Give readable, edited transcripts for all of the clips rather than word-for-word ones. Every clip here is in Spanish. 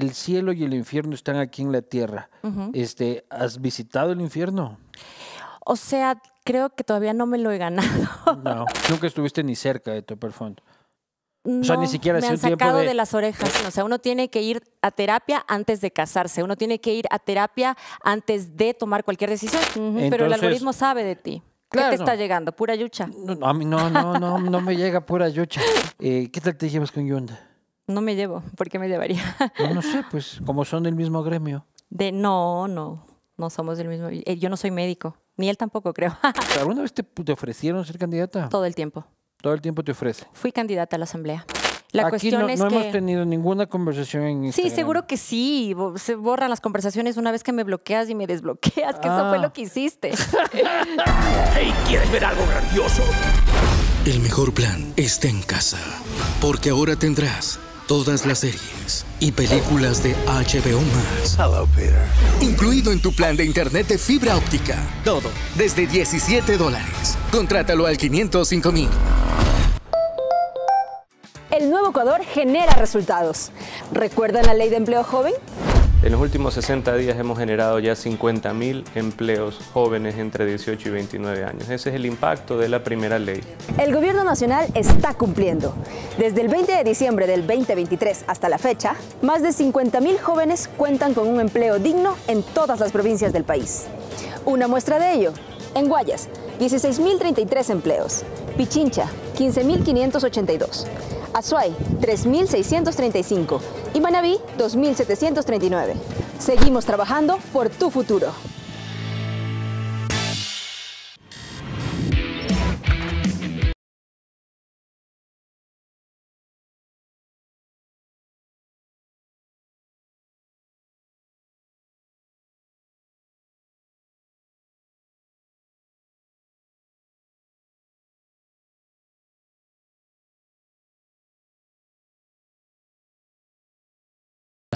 el cielo y el infierno están aquí en la tierra. Uh-huh. ¿Has visitado el infierno? O sea, creo que todavía no me lo he ganado. No, nunca estuviste ni cerca de Topper Fund. No, o sea, ni siquiera me han sacado de las orejas. O sea, uno tiene que ir a terapia antes de casarse. Uno tiene que ir a terapia antes de tomar cualquier decisión. Uh-huh. Entonces, pero el algoritmo sabe de ti. Claro, ¿qué te está llegando? ¿Pura yucha? No, a mí no me llega pura yucha. ¿Qué tal te llevas con Yonda? No me llevo. ¿Por qué me llevaría? No sé, pues, como son del mismo gremio. No somos del mismo. Yo no soy médico. Ni él tampoco, creo. ¿Alguna vez te ofrecieron ser candidata? Todo el tiempo. Todo el tiempo te ofrece. Fui candidata a la asamblea. La Aquí cuestión no, es no que... hemos tenido ninguna conversación en Instagram. Sí, seguro que sí. Se borran las conversaciones una vez que me bloqueas y me desbloqueas, que eso fue lo que hiciste. Hey, ¿quieres ver algo grandioso? El mejor plan está en casa, porque ahora tendrás todas las series y películas de HBO Max. Hello, Peter. Incluido en tu plan de internet de fibra óptica. Todo desde $17. Contrátalo al 505.000. El nuevo Ecuador genera resultados. ¿Recuerdan la ley de empleo joven? En los últimos 60 días hemos generado ya 50.000 empleos jóvenes entre 18 y 29 años. Ese es el impacto de la primera ley. El gobierno nacional está cumpliendo. Desde el 20 de diciembre del 2023 hasta la fecha, más de 50.000 jóvenes cuentan con un empleo digno en todas las provincias del país. Una muestra de ello, en Guayas, 16.033 empleos. Pichincha, 15.582. Azuay, 3.635 y Manabí, 2.739. Seguimos trabajando por tu futuro.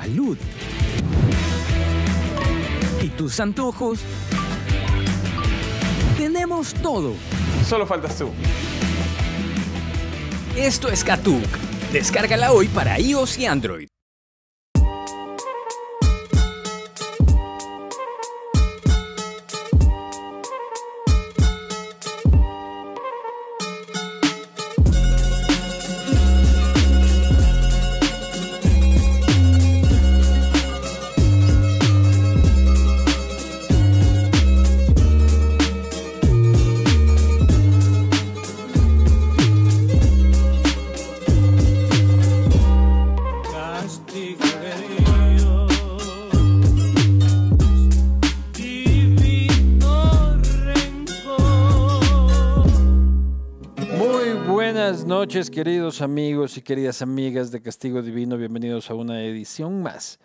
Salud y tus antojos, tenemos todo. Solo faltas tú. Esto es Katuk. Descárgala hoy para iOS y Android. Buenas noches, queridos amigos y queridas amigas de Castigo Divino, bienvenidos a una edición más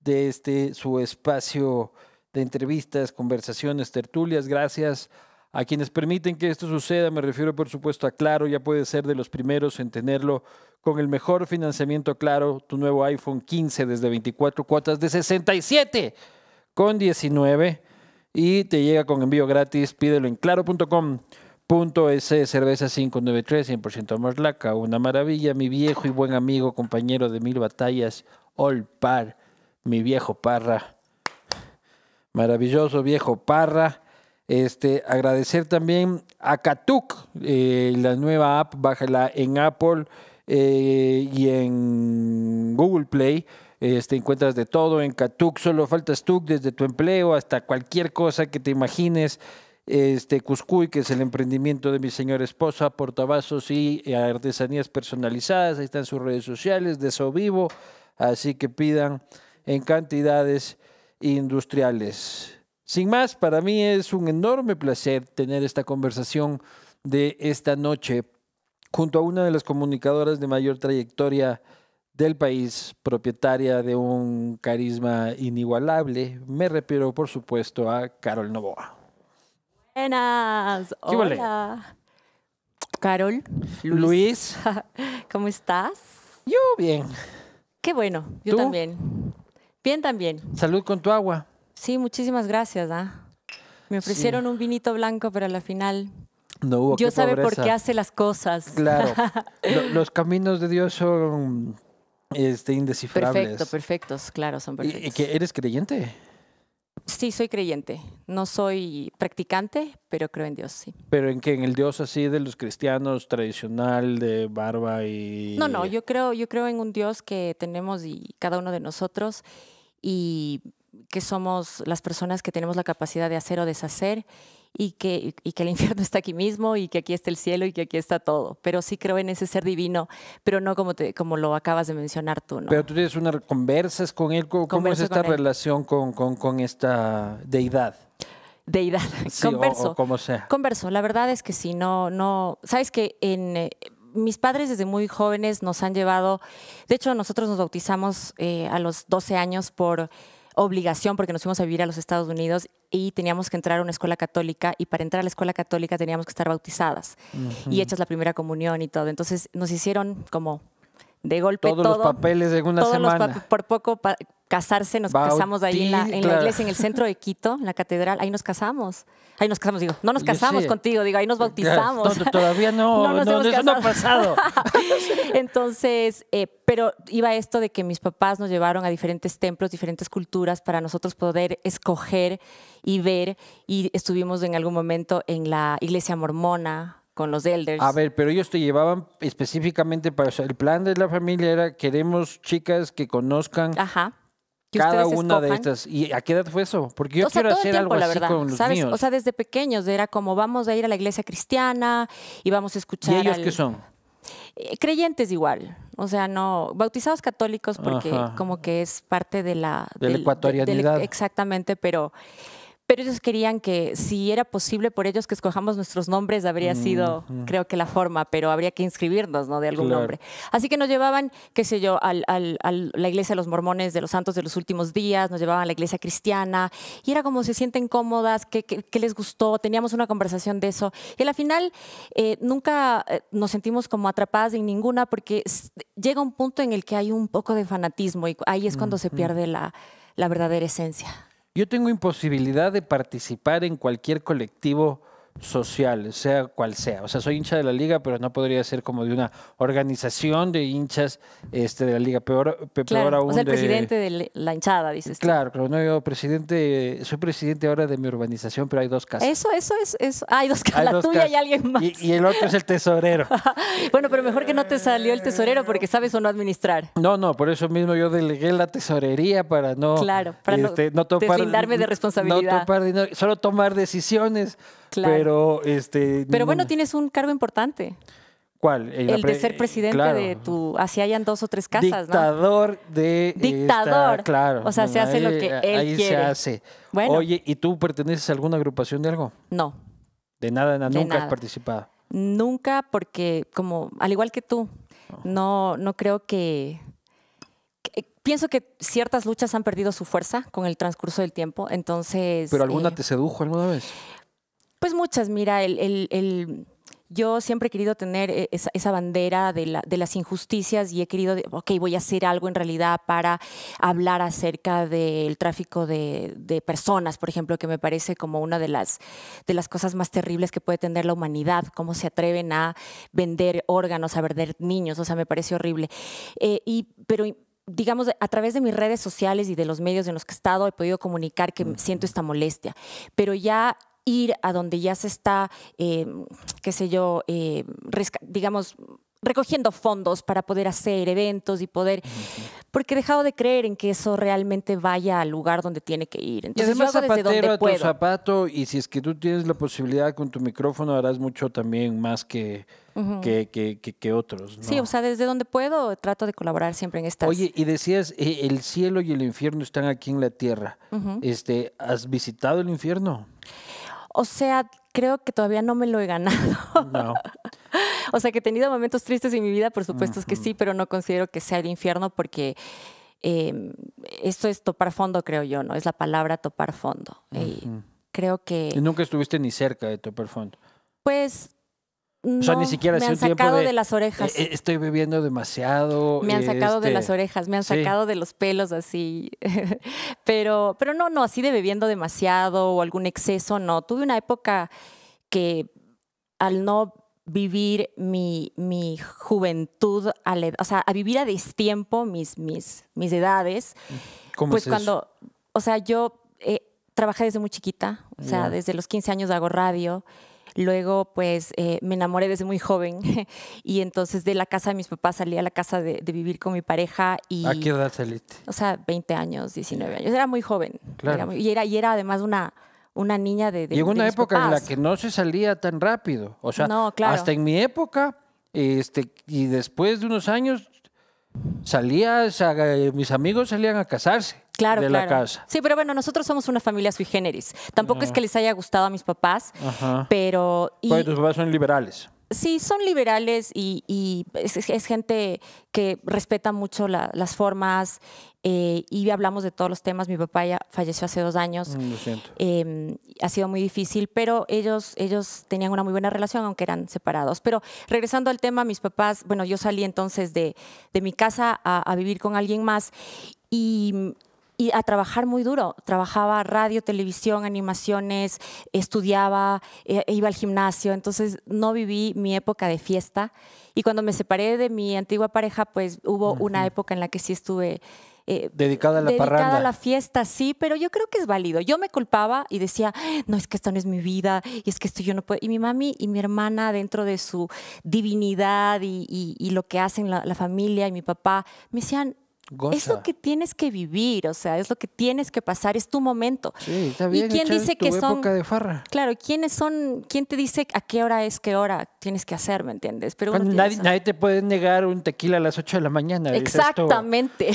de su espacio de entrevistas, conversaciones, tertulias. Gracias a quienes permiten que esto suceda, me refiero por supuesto a Claro, ya puedes ser de los primeros en tenerlo con el mejor financiamiento Claro, tu nuevo iPhone 15 desde 24 cuotas de 67,19 y te llega con envío gratis, pídelo en claro.com.es. Cerveza 593, 100% Morlaca, una maravilla, mi viejo y buen amigo, compañero de mil batallas, All Par, mi viejo Parra, maravilloso viejo Parra. Agradecer también a Katuk, la nueva app, bájala en Apple y en Google Play. Encuentras de todo en Katuk, solo faltas tú, desde tu empleo hasta cualquier cosa que te imagines. Cuscuy, que es el emprendimiento de mi señora esposa, portavasos y artesanías personalizadas. Ahí están sus redes sociales, de eso vivo. Así que pidan en cantidades industriales. Sin más, para mí es un enorme placer tener esta conversación de esta noche junto a una de las comunicadoras de mayor trayectoria del país, propietaria de un carisma inigualable. Me refiero, por supuesto, a Karol Noboa. Buenas, hola. Karol, Luis, ¿cómo estás? Yo bien. Qué bueno, yo también. Bien también. Salud con tu agua. Sí, muchísimas gracias. Me ofrecieron un vinito blanco, pero a la final no hubo. Dios sabe por qué hace las cosas. Claro, los caminos de Dios son indescifrables. Perfecto, perfectos, claro, son perfectos. ¿Y que eres creyente? Sí, soy creyente. No soy practicante, pero creo en Dios, sí. ¿Pero en qué? ¿En el Dios así de los cristianos tradicional, de barba y...? No, no, yo creo en un Dios que tenemos y cada uno de nosotros y que somos las personas que tenemos la capacidad de hacer o deshacer y que el infierno está aquí mismo y que aquí está el cielo y que aquí está todo. Pero sí creo en ese ser divino, pero no como lo acabas de mencionar tú, ¿no? Pero tú tienes unas conversas con él. ¿Cómo es esta relación con esta deidad? Deidad, sí, converso. O como sea. Converso, la verdad es que sí, no. Sabes que mis padres desde muy jóvenes nos han llevado, de hecho nosotros nos bautizamos a los 12 años por obligación, porque nos fuimos a vivir a los Estados Unidos y teníamos que entrar a una escuela católica, y para entrar a la escuela católica teníamos que estar bautizadas y hechas la primera comunión y todo. Entonces nos hicieron como de golpe todos los papeles en una semana. Por poco casarse, nos casamos ahí en la iglesia, en el centro de Quito, en la catedral, ahí nos casamos. Ahí nos casamos, digo, no nos casamos contigo, digo, ahí nos bautizamos. No, todavía no, eso no ha pasado. Entonces, pero iba esto de que mis papás nos llevaron a diferentes templos, diferentes culturas, para nosotros poder escoger y ver, y estuvimos en algún momento en la iglesia mormona, con los elders. A ver, pero ellos te llevaban específicamente para... O sea, el plan de la familia era, queremos chicas que conozcan cada una escojan de estas. ¿Y a qué edad fue eso? Porque yo quiero hacer algo así con los ¿sabes? Míos. O sea, desde pequeños era como, vamos a ir a la iglesia cristiana y vamos a escuchar... ¿Y ellos qué son? Creyentes igual. O sea, no... Bautizados católicos porque como que es parte de la... De la ecuatorianidad. Exactamente, pero... Pero ellos querían que, si era posible por ellos que escojamos nuestros nombres, habría sido, creo que la forma, pero habría que inscribirnos, ¿no? De algún nombre. Así que nos llevaban, qué sé yo, a la iglesia de los mormones, de los santos de los últimos días, nos llevaban a la iglesia cristiana, y era como se sienten cómodas, qué les gustó, teníamos una conversación de eso. Y al final nunca nos sentimos como atrapadas en ninguna, porque llega un punto en el que hay un poco de fanatismo, y ahí es cuando se pierde la verdadera esencia. Yo tengo imposibilidad de participar en cualquier colectivo social, sea cual sea. O sea, soy hincha de la Liga, pero no podría ser como de una organización de hinchas de la Liga. Peor aún, o sea, el presidente de la hinchada, dices tú. Claro, pero no, yo soy presidente ahora de mi urbanización, pero hay dos casas. Eso es. Hay dos casas, la tuya y alguien más. Y el otro es el tesorero. Bueno, pero mejor que no te salió el tesorero porque sabes o no administrar. No, por eso mismo yo delegué la tesorería para no... Claro, para no deslindarme de responsabilidad. No tomar dinero, solo tomar decisiones. Claro. Pero, pero bueno, tienes un cargo importante. ¿Cuál? El de ser presidente de tu... Así hayan dos o tres casas, dictador, ¿no? Dictador. Claro. O sea, se hace lo que él quiere. Ahí se hace. Bueno. Oye, ¿y tú perteneces a alguna agrupación de algo? No. De nada, nunca has participado. Nunca, porque como al igual que tú, no creo que... Pienso que ciertas luchas han perdido su fuerza con el transcurso del tiempo, entonces... ¿Pero alguna te sedujo alguna vez? Pues muchas, mira, yo siempre he querido tener esa bandera de las injusticias y he querido, voy a hacer algo en realidad para hablar acerca del tráfico de personas, por ejemplo, que me parece como una de las cosas más terribles que puede tener la humanidad, cómo se atreven a vender órganos, a vender niños, o sea, me parece horrible. Pero digamos, a través de mis redes sociales y de los medios en los que he estado, he podido comunicar que siento esta molestia, pero ya... ir a donde ya se está, qué sé yo, digamos, recogiendo fondos para poder hacer eventos y poder... Porque he dejado de creer en que eso realmente vaya al lugar donde tiene que ir. Entonces, y además, zapatero a tu zapato, y si es que tú tienes la posibilidad con tu micrófono, harás mucho también más que otros, ¿no? Sí, o sea, desde donde puedo trato de colaborar siempre en estas. Oye, y decías, el cielo y el infierno están aquí en la tierra. ¿Has visitado el infierno? O sea, creo que todavía no me lo he ganado. No. O sea, que he tenido momentos tristes en mi vida, por supuesto es que sí, pero no considero que sea el infierno porque esto es topar fondo, creo yo, ¿no? Es la palabra topar fondo. Creo que... ¿Y nunca estuviste ni cerca de topar fondo? Pues... No, o sea, ni siquiera me han sacado de las orejas. Estoy bebiendo demasiado. Me han sacado de las orejas, me han sacado de los pelos así. pero no, así de bebiendo demasiado o algún exceso, no. Tuve una época que al no vivir mi juventud, o sea, a vivir a destiempo mis edades. ¿Cómo pues es cuando, eso? O sea, yo trabajé desde muy chiquita, o sea, desde los 15 años hago radio. Luego, pues, me enamoré desde muy joven y entonces de la casa de mis papás salí a la casa de vivir con mi pareja. Y, ¿a qué edad saliste? O sea, 20 años, 19 años. Era muy joven. Claro. Era además una niña de llegó una época papás. En la que no se salía tan rápido. O sea, no, claro. Hasta en mi época y después de unos años mis amigos salían a casarse. Claro, de la casa. Sí, pero bueno, nosotros somos una familia sui generis. Tampoco es que les haya gustado a mis papás, pero... Pues tus papás son liberales. Sí, son liberales y es gente que respeta mucho las formas y hablamos de todos los temas. Mi papá ya falleció hace 2 años. Lo siento. Ha sido muy difícil, pero ellos tenían una muy buena relación, aunque eran separados. Pero regresando al tema, mis papás... Bueno, yo salí entonces de mi casa a vivir con alguien más y a trabajar muy duro. Trabajaba radio, televisión, animaciones, estudiaba, iba al gimnasio. Entonces no viví mi época de fiesta. Y cuando me separé de mi antigua pareja, pues hubo una época en la que sí estuve... dedicada a la fiesta, sí, pero yo creo que es válido. Yo me culpaba y decía, no, es que esto no es mi vida, y es que esto yo no puedo. Y mi mami y mi hermana, dentro de su divinidad y lo que hacen la familia y mi papá, me decían... Goza. Es lo que tienes que vivir, o sea, es lo que tienes que pasar, es tu momento. Sí, está bien. ¿Y quién dice que son época de farra? Claro, ¿quién te dice a qué hora es qué hora tienes que hacer, me entiendes? Pero nadie te puede negar un tequila a las 8 de la mañana. Exactamente.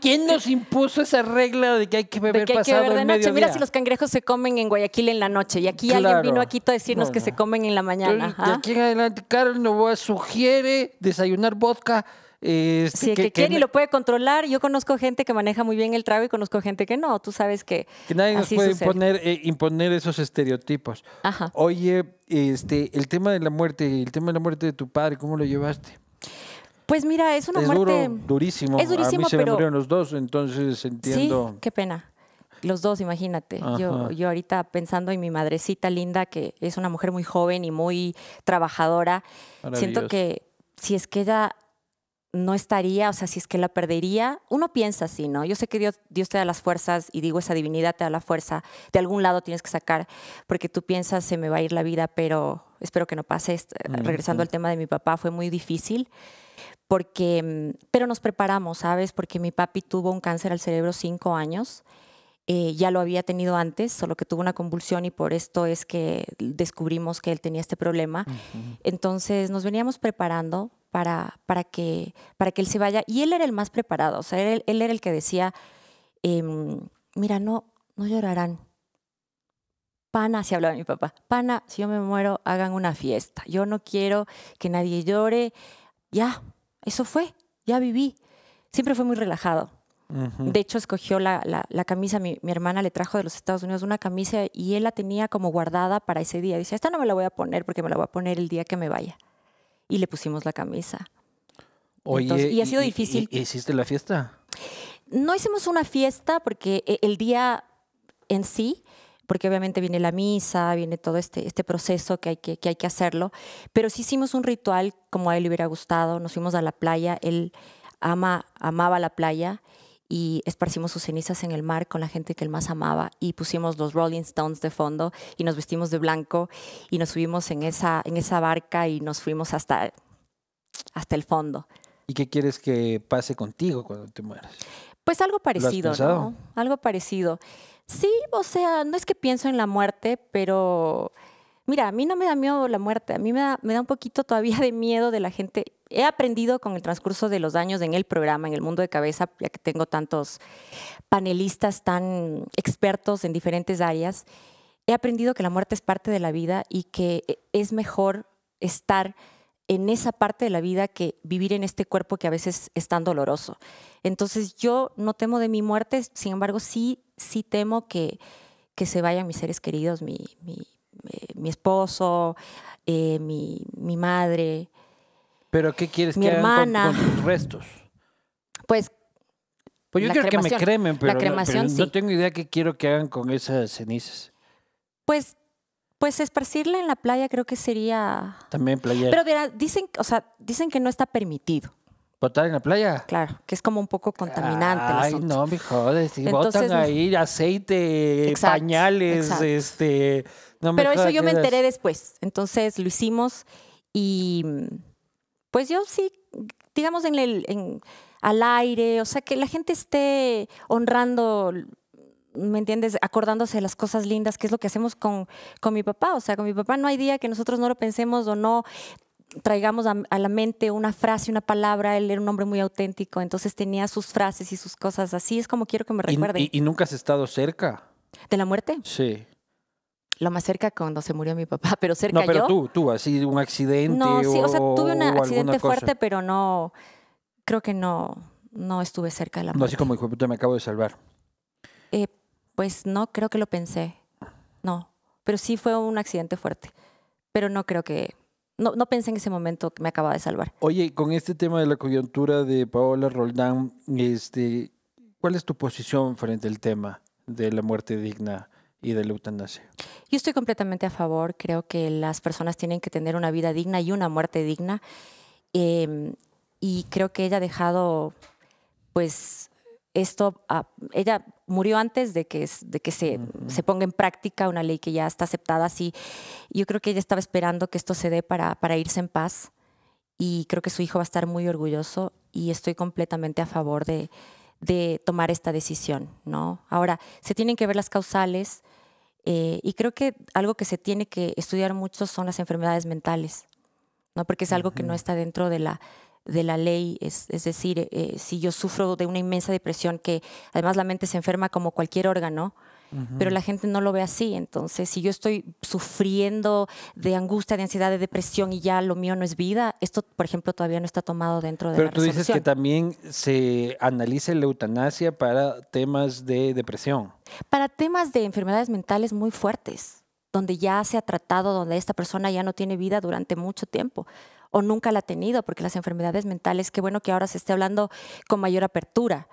¿Quién nos impuso esa regla de que hay que beber pasado de mediodía? Mira si los cangrejos se comen en Guayaquil en la noche y aquí alguien vino a Quito a decirnos que se comen en la mañana. De aquí en adelante, Karol Noboa sugiere desayunar vodka. Sí, el que quiere y lo puede controlar. Yo conozco gente que maneja muy bien el trago y conozco gente que no. Tú sabes que nadie nos puede imponer esos estereotipos. Ajá. Oye, el tema de la muerte, de tu padre, ¿cómo lo llevaste? Pues mira, es una muerte duro, durísimo. Es durísimo, a mí se me murieron los dos, entonces entiendo. Sí, qué pena. Los dos, imagínate. Yo ahorita pensando en mi madrecita linda, que es una mujer muy joven y muy trabajadora. Siento que si es que ella no estaría, o sea, si es que la perdería, uno piensa así, ¿no? Yo sé que Dios te da las fuerzas y digo, esa divinidad te da la fuerza, de algún lado tienes que sacar, porque tú piensas, se me va a ir la vida, pero espero que no pase. Regresando al tema de mi papá, fue muy difícil, pero nos preparamos, ¿sabes? Porque mi papi tuvo un cáncer al cerebro 5 años, ya lo había tenido antes, solo que tuvo una convulsión y por esto es que descubrimos que él tenía este problema. Entonces nos veníamos preparando para que él se vaya. Y él era el más preparado. O sea, él era el que decía, mira, no llorarán. Pana, así hablaba mi papá. Pana, si yo me muero, hagan una fiesta. Yo no quiero que nadie llore. Ya, eso fue. Ya viví. Siempre fue muy relajado. De hecho, escogió la camisa. Mi hermana le trajo de los Estados Unidos una camisa y él la tenía como guardada para ese día. Dice, esta no me la voy a poner porque me la voy a poner el día que me vaya. Y le pusimos la camisa. Oye, entonces, y ha sido difícil. ¿Hiciste la fiesta? No hicimos una fiesta porque el día en sí, porque obviamente viene la misa, viene todo este proceso que hay que hacerlo, pero sí hicimos un ritual como a él le hubiera gustado. Nos fuimos a la playa, él amaba la playa y esparcimos sus cenizas en el mar con la gente que él más amaba y pusimos los Rolling Stones de fondo y nos vestimos de blanco y nos subimos en esa barca y nos fuimos hasta el fondo. ¿Y qué quieres que pase contigo cuando te mueras? Pues algo parecido, ¿no? Algo parecido. Sí, o sea, no es que pienso en la muerte, pero... Mira, a mí no me da miedo la muerte, a mí me da un poquito todavía de miedo de la gente. He aprendido con el transcurso de los años en el programa, en el Mundo de Cabeza, ya que tengo tantos panelistas tan expertos en diferentes áreas, he aprendido que la muerte es parte de la vida y que es mejor estar en esa parte de la vida que vivir en este cuerpo que a veces es tan doloroso. Entonces yo no temo de mi muerte, sin embargo sí temo que se vayan mis seres queridos, mi esposo, mi madre. ¿Pero qué quieres que hagan con tus restos? Pues yo quiero cremación, que me cremen, pero no tengo idea qué quiero que hagan con esas cenizas. Pues Pues esparcirla en la playa creo que sería... También playera. Pero mira, dicen, o sea, dicen que no está permitido. ¿Botar en la playa? Claro, que es como un poco contaminante. Ay, no, me jodes. Si entonces, botan ahí aceite, exacto, pañales, exacto. No me... Pero eso yo me enteré después. Entonces lo hicimos y pues yo sí, digamos al aire, o sea, que la gente esté honrando... ¿Me entiendes? Acordándose de las cosas lindas, que es lo que hacemos con mi papá. O sea, con mi papá no hay día que nosotros no lo pensemos o no traigamos a la mente una frase, una palabra. Él era un hombre muy auténtico, entonces tenía sus frases y sus cosas. Así es como quiero que me recuerden. ¿Y nunca has estado cerca? ¿De la muerte? Sí. Lo más cerca cuando se murió mi papá, pero cerca yo. No, pero yo, tú, así un accidente. No, sí, o sea, tuve un accidente fuerte, pero no, creo que no estuve cerca de la muerte. No, así como hijo de puta, me acabo de salvar. Pues no, creo que lo pensé. No, pero sí fue un accidente fuerte. Pero no creo que... No pensé en ese momento que me acababa de salvar. Oye, con este tema de la coyuntura de Paola Roldán, ¿cuál es tu posición frente al tema de la muerte digna y de la eutanasia? Yo estoy completamente a favor. Creo que las personas tienen que tener una vida digna y una muerte digna. Y creo que ella ha dejado, pues... ella murió antes de que se ponga en práctica una ley que ya está aceptada. Así, yo creo que ella estaba esperando que esto se dé para irse en paz, y creo que su hijo va a estar muy orgulloso, y estoy completamente a favor de tomar esta decisión, ¿no? Ahora, se tienen que ver las causales, y creo que algo que se tiene que estudiar mucho son las enfermedades mentales, ¿no? Porque es algo que no está dentro de la ley. Es decir, si yo sufro de una inmensa depresión, que además la mente se enferma como cualquier órgano, pero la gente no lo ve así. Entonces, si yo estoy sufriendo de angustia, de ansiedad, de depresión, y ya lo mío no es vida, esto, por ejemplo, todavía no está tomado dentro de la resolución. Pero tú dices que también se analiza la eutanasia para temas de depresión. Para temas de enfermedades mentales muy fuertes, donde ya se ha tratado, donde esta persona ya no tiene vida durante mucho tiempo, o nunca la ha tenido, porque las enfermedades mentales, qué bueno que ahora se esté hablando con mayor apertura,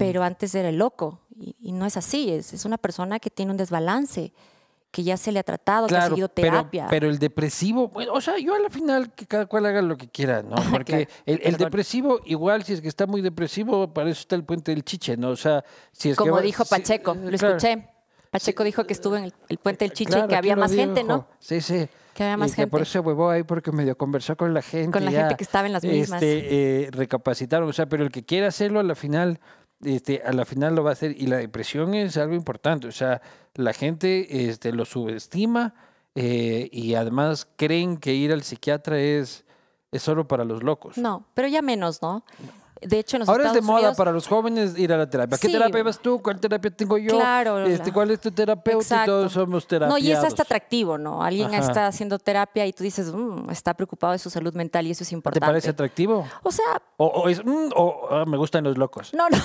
pero antes era el loco, y no es así. Es una persona que tiene un desbalance, que ya se le ha tratado, claro, que ha seguido terapia. Pero el depresivo, bueno, o sea, yo a la final que cada cual haga lo que quiera, ¿no? Porque claro, el depresivo, igual, si es que está muy depresivo, para eso está el puente del Chiche, ¿no? O sea, si es como que dijo Pacheco, lo escuché. Pacheco dijo que estuvo en el puente del Chiche, claro, que había más gente, ¿no? Sí, sí. Que había más gente. Por eso huevó ahí, porque medio conversó con la gente. Con la gente que estaba en las mismas. Recapacitaron, o sea, pero el que quiera hacerlo, a la final, lo va a hacer. Y la depresión es algo importante, o sea, la gente lo subestima, y además creen que ir al psiquiatra es solo para los locos. No, pero ya menos, ¿no? De hecho, en los Estados Unidos... Ahora es de moda para los jóvenes ir a la terapia. Sí. ¿Qué terapia vas tú? ¿Cuál terapia tengo yo? Claro. ¿Cuál es tu terapeuta? Exacto. Y todos somos terapiados. No, y es hasta atractivo, ¿no? Alguien está haciendo terapia y tú dices, está preocupado de su salud mental, y eso es importante. ¿Te parece atractivo? O sea... O me gustan los locos. No, no.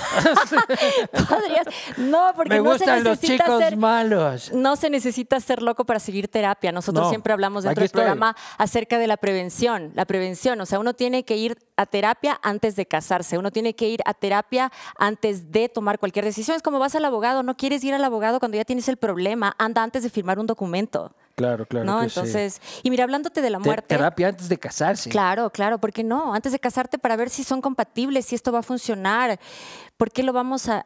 Podrías... No, porque me gustan los chicos malos. No se necesita ser loco para seguir terapia. Nosotros siempre hablamos dentro del programa acerca de la prevención. La prevención, o sea, uno tiene que ir a terapia antes de casarse. Uno tiene que ir a terapia antes de tomar cualquier decisión. Es como vas al abogado, no quieres ir al abogado cuando ya tienes el problema, anda antes de firmar un documento. Claro, claro. ¿No? Entonces, sí. Y mira, hablándote de la muerte. Terapia antes de casarse. Claro, claro, ¿por qué no? Antes de casarte, para ver si son compatibles, si esto va a funcionar, por qué lo vamos a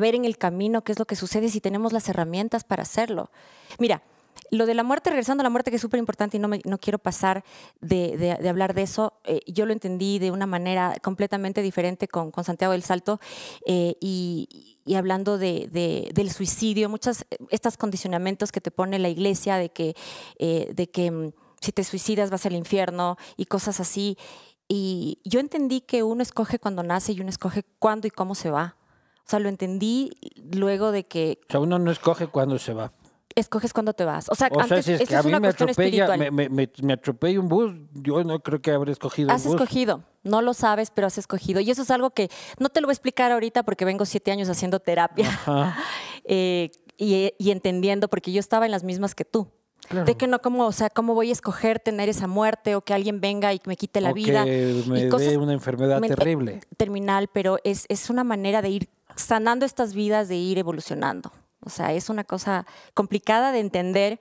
ver en el camino, qué es lo que sucede, si tenemos las herramientas para hacerlo. Mira, lo de la muerte, regresando a la muerte, que es súper importante, y no quiero pasar de hablar de eso. Yo lo entendí de una manera completamente diferente con Santiago del Salto, y hablando del suicidio, muchos estos condicionamientos que te pone la iglesia de que si te suicidas vas al infierno y cosas así. Y yo entendí que uno escoge cuando nace y uno escoge cuándo y cómo se va. O sea, lo entendí luego de que... O sea, uno no escoge cuándo se va. Escoges cuando te vas. O sea, antes, si es que a mí me atropella un bus, yo no creo que habré escogido un bus. Has escogido, no lo sabes, pero has escogido. Y eso es algo que no te lo voy a explicar ahorita, porque vengo 7 años haciendo terapia y entendiendo, porque yo estaba en las mismas que tú. Claro. De que no, ¿cómo voy a escoger tener esa muerte, o que alguien venga y me quite la vida? Que me dé una enfermedad terrible. Terminal, pero es una manera de ir sanando estas vidas, de ir evolucionando. O sea, es una cosa complicada de entender,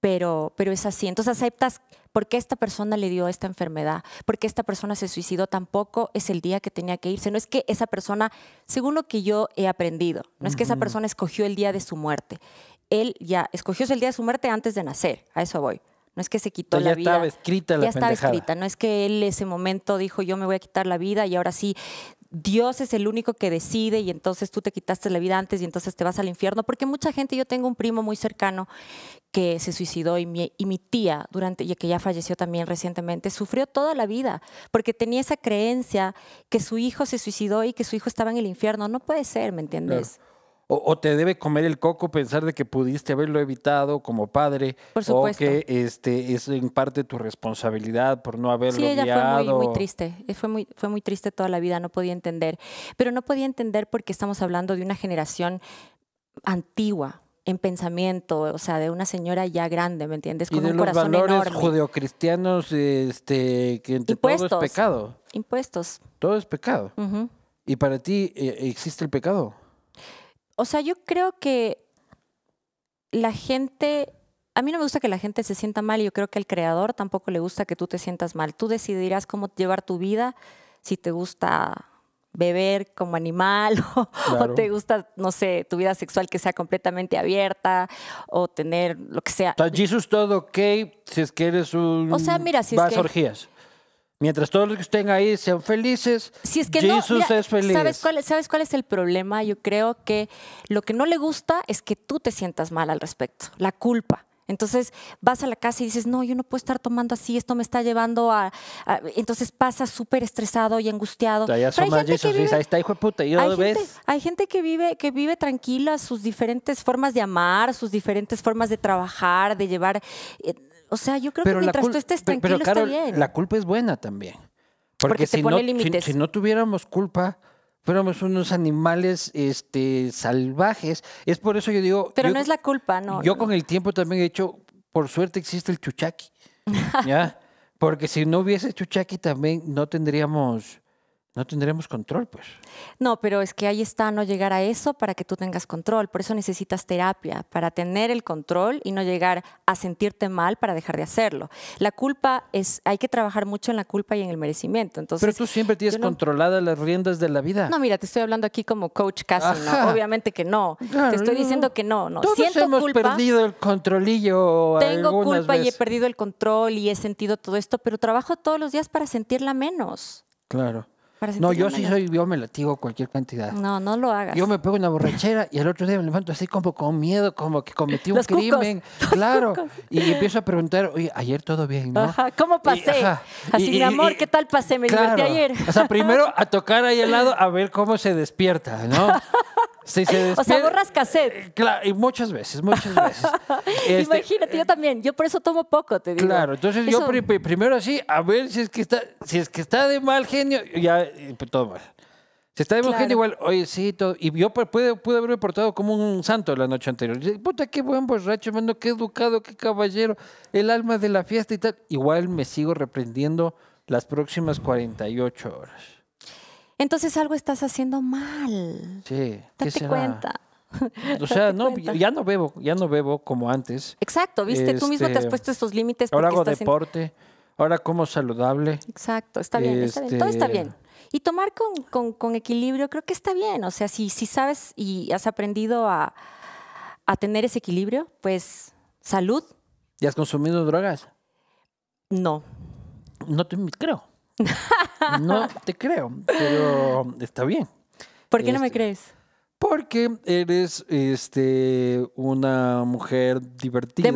Pero es así. Entonces aceptas por qué esta persona le dio esta enfermedad, por qué esta persona se suicidó, tampoco es el día que tenía que irse. No es que esa persona, según lo que yo he aprendido, no es que esa persona escogió el día de su muerte. Él ya escogió el día de su muerte antes de nacer, a eso voy. No es que se quitó la vida. Ya estaba escrita la pendejada. Ya estaba escrita. No es que él en ese momento dijo, yo me voy a quitar la vida y ahora sí, Dios es el único que decide y entonces tú te quitaste la vida antes y entonces te vas al infierno. Porque mucha gente, yo tengo un primo muy cercano que se suicidó y mi tía, que ya falleció también recientemente, sufrió toda la vida porque tenía esa creencia que su hijo se suicidó y que su hijo estaba en el infierno. No puede ser, ¿me entiendes? Claro. O te debe comer el coco pensar de que pudiste haberlo evitado como padre. Por supuesto. O que es en parte tu responsabilidad por no haberlo guiado. Sí, ella fue muy triste. Fue muy triste toda la vida, no podía entender. Pero no podía entender porque estamos hablando de una generación antigua en pensamiento, o sea, de una señora ya grande, ¿me entiendes? Con un corazón enorme. Y de los valores judeocristianos, que entre todo es pecado. Impuestos. Todo es pecado. Uh-huh. ¿Y para ti existe el pecado? O sea, yo creo que la gente... A mí no me gusta que la gente se sienta mal y yo creo que al creador tampoco le gusta que tú te sientas mal. Tú decidirás cómo llevar tu vida, si te gusta beber como animal o te gusta, no sé, tu vida sexual que sea completamente abierta o tener lo que sea. Jesús, todo ok, si es que eres un... O sea, mira, si vas a orgías. Mientras todos los que estén ahí sean felices, si es que Jesús es feliz. ¿Sabes cuál es el problema? Yo creo que lo que no le gusta es que tú te sientas mal al respecto, la culpa. Entonces vas a la casa y dices, no, yo no puedo estar tomando así, esto me está llevando a... Entonces pasas súper estresado y angustiado. Pero hay gente que vive... Ahí está, hijo de puta. Hay gente que vive tranquila, sus diferentes formas de amar, sus diferentes formas de trabajar, de llevar... O sea, yo creo que mientras tú estés tranquilo, pero, Karol, está bien. La culpa es buena también. Porque te pone límites. Si no tuviéramos culpa, fuéramos unos animales salvajes. Es por eso yo digo... Pero no es la culpa, no. Yo con el tiempo también he hecho... Por suerte existe el chuchaqui. ¿Ya? Porque si no hubiese chuchaqui también no tendríamos control, pues. No, pero es que ahí está, no llegar a eso para que tú tengas control. Por eso necesitas terapia, para tener el control y no llegar a sentirte mal para dejar de hacerlo. La culpa es... Hay que trabajar mucho en la culpa y en el merecimiento. Entonces, pero tú siempre tienes controladas las riendas de la vida. No, mira, te estoy hablando aquí como coach casi, ¿no? Obviamente que no. Claro, te estoy diciendo que no, no. Todos siento hemos culpa, perdido el controlillo. Tengo culpa veces. Y he perdido el control y he sentido todo esto, pero trabajo todos los días para sentirla menos. Claro. No, yo me latigo cualquier cantidad. No, no lo hagas. Yo me pego una borrachera y al otro día me levanto así como con miedo, como que cometí un crimen. Claro. Y empiezo a preguntar, oye, ayer todo bien, ¿no? Ajá, ¿cómo pasé? Así, mi amor, ¿qué tal pasé? Me divertí ayer. O sea, primero a tocar ahí al lado a ver cómo se despierta, ¿no? Si se despierta, o sea, borras cassette. Claro, y muchas veces. Imagínate, yo también. Yo por eso tomo poco, te digo. Claro, entonces eso... yo primero así, a ver si es que está de mal genio, ya todo mal. Si está de mal genio, igual, oye, sí, todo. Y yo pude haberme portado como un santo la noche anterior. Puta, qué buen borracho, hermano, qué educado, qué caballero, el alma de la fiesta y tal. Igual me sigo reprendiendo las próximas 48 horas. Entonces algo estás haciendo mal. Sí. Date cuenta. O sea, no, ya no bebo como antes. Exacto, viste, tú mismo te has puesto estos límites. Ahora hago deporte, ahora como saludable. Exacto, está bien, está bien, todo está bien. Y tomar con equilibrio creo que está bien. O sea, si sabes y has aprendido a tener ese equilibrio, pues salud. ¿Y has consumido drogas? No. No te creo. No te creo, pero está bien. ¿Por qué no me crees? Porque eres una mujer divertida,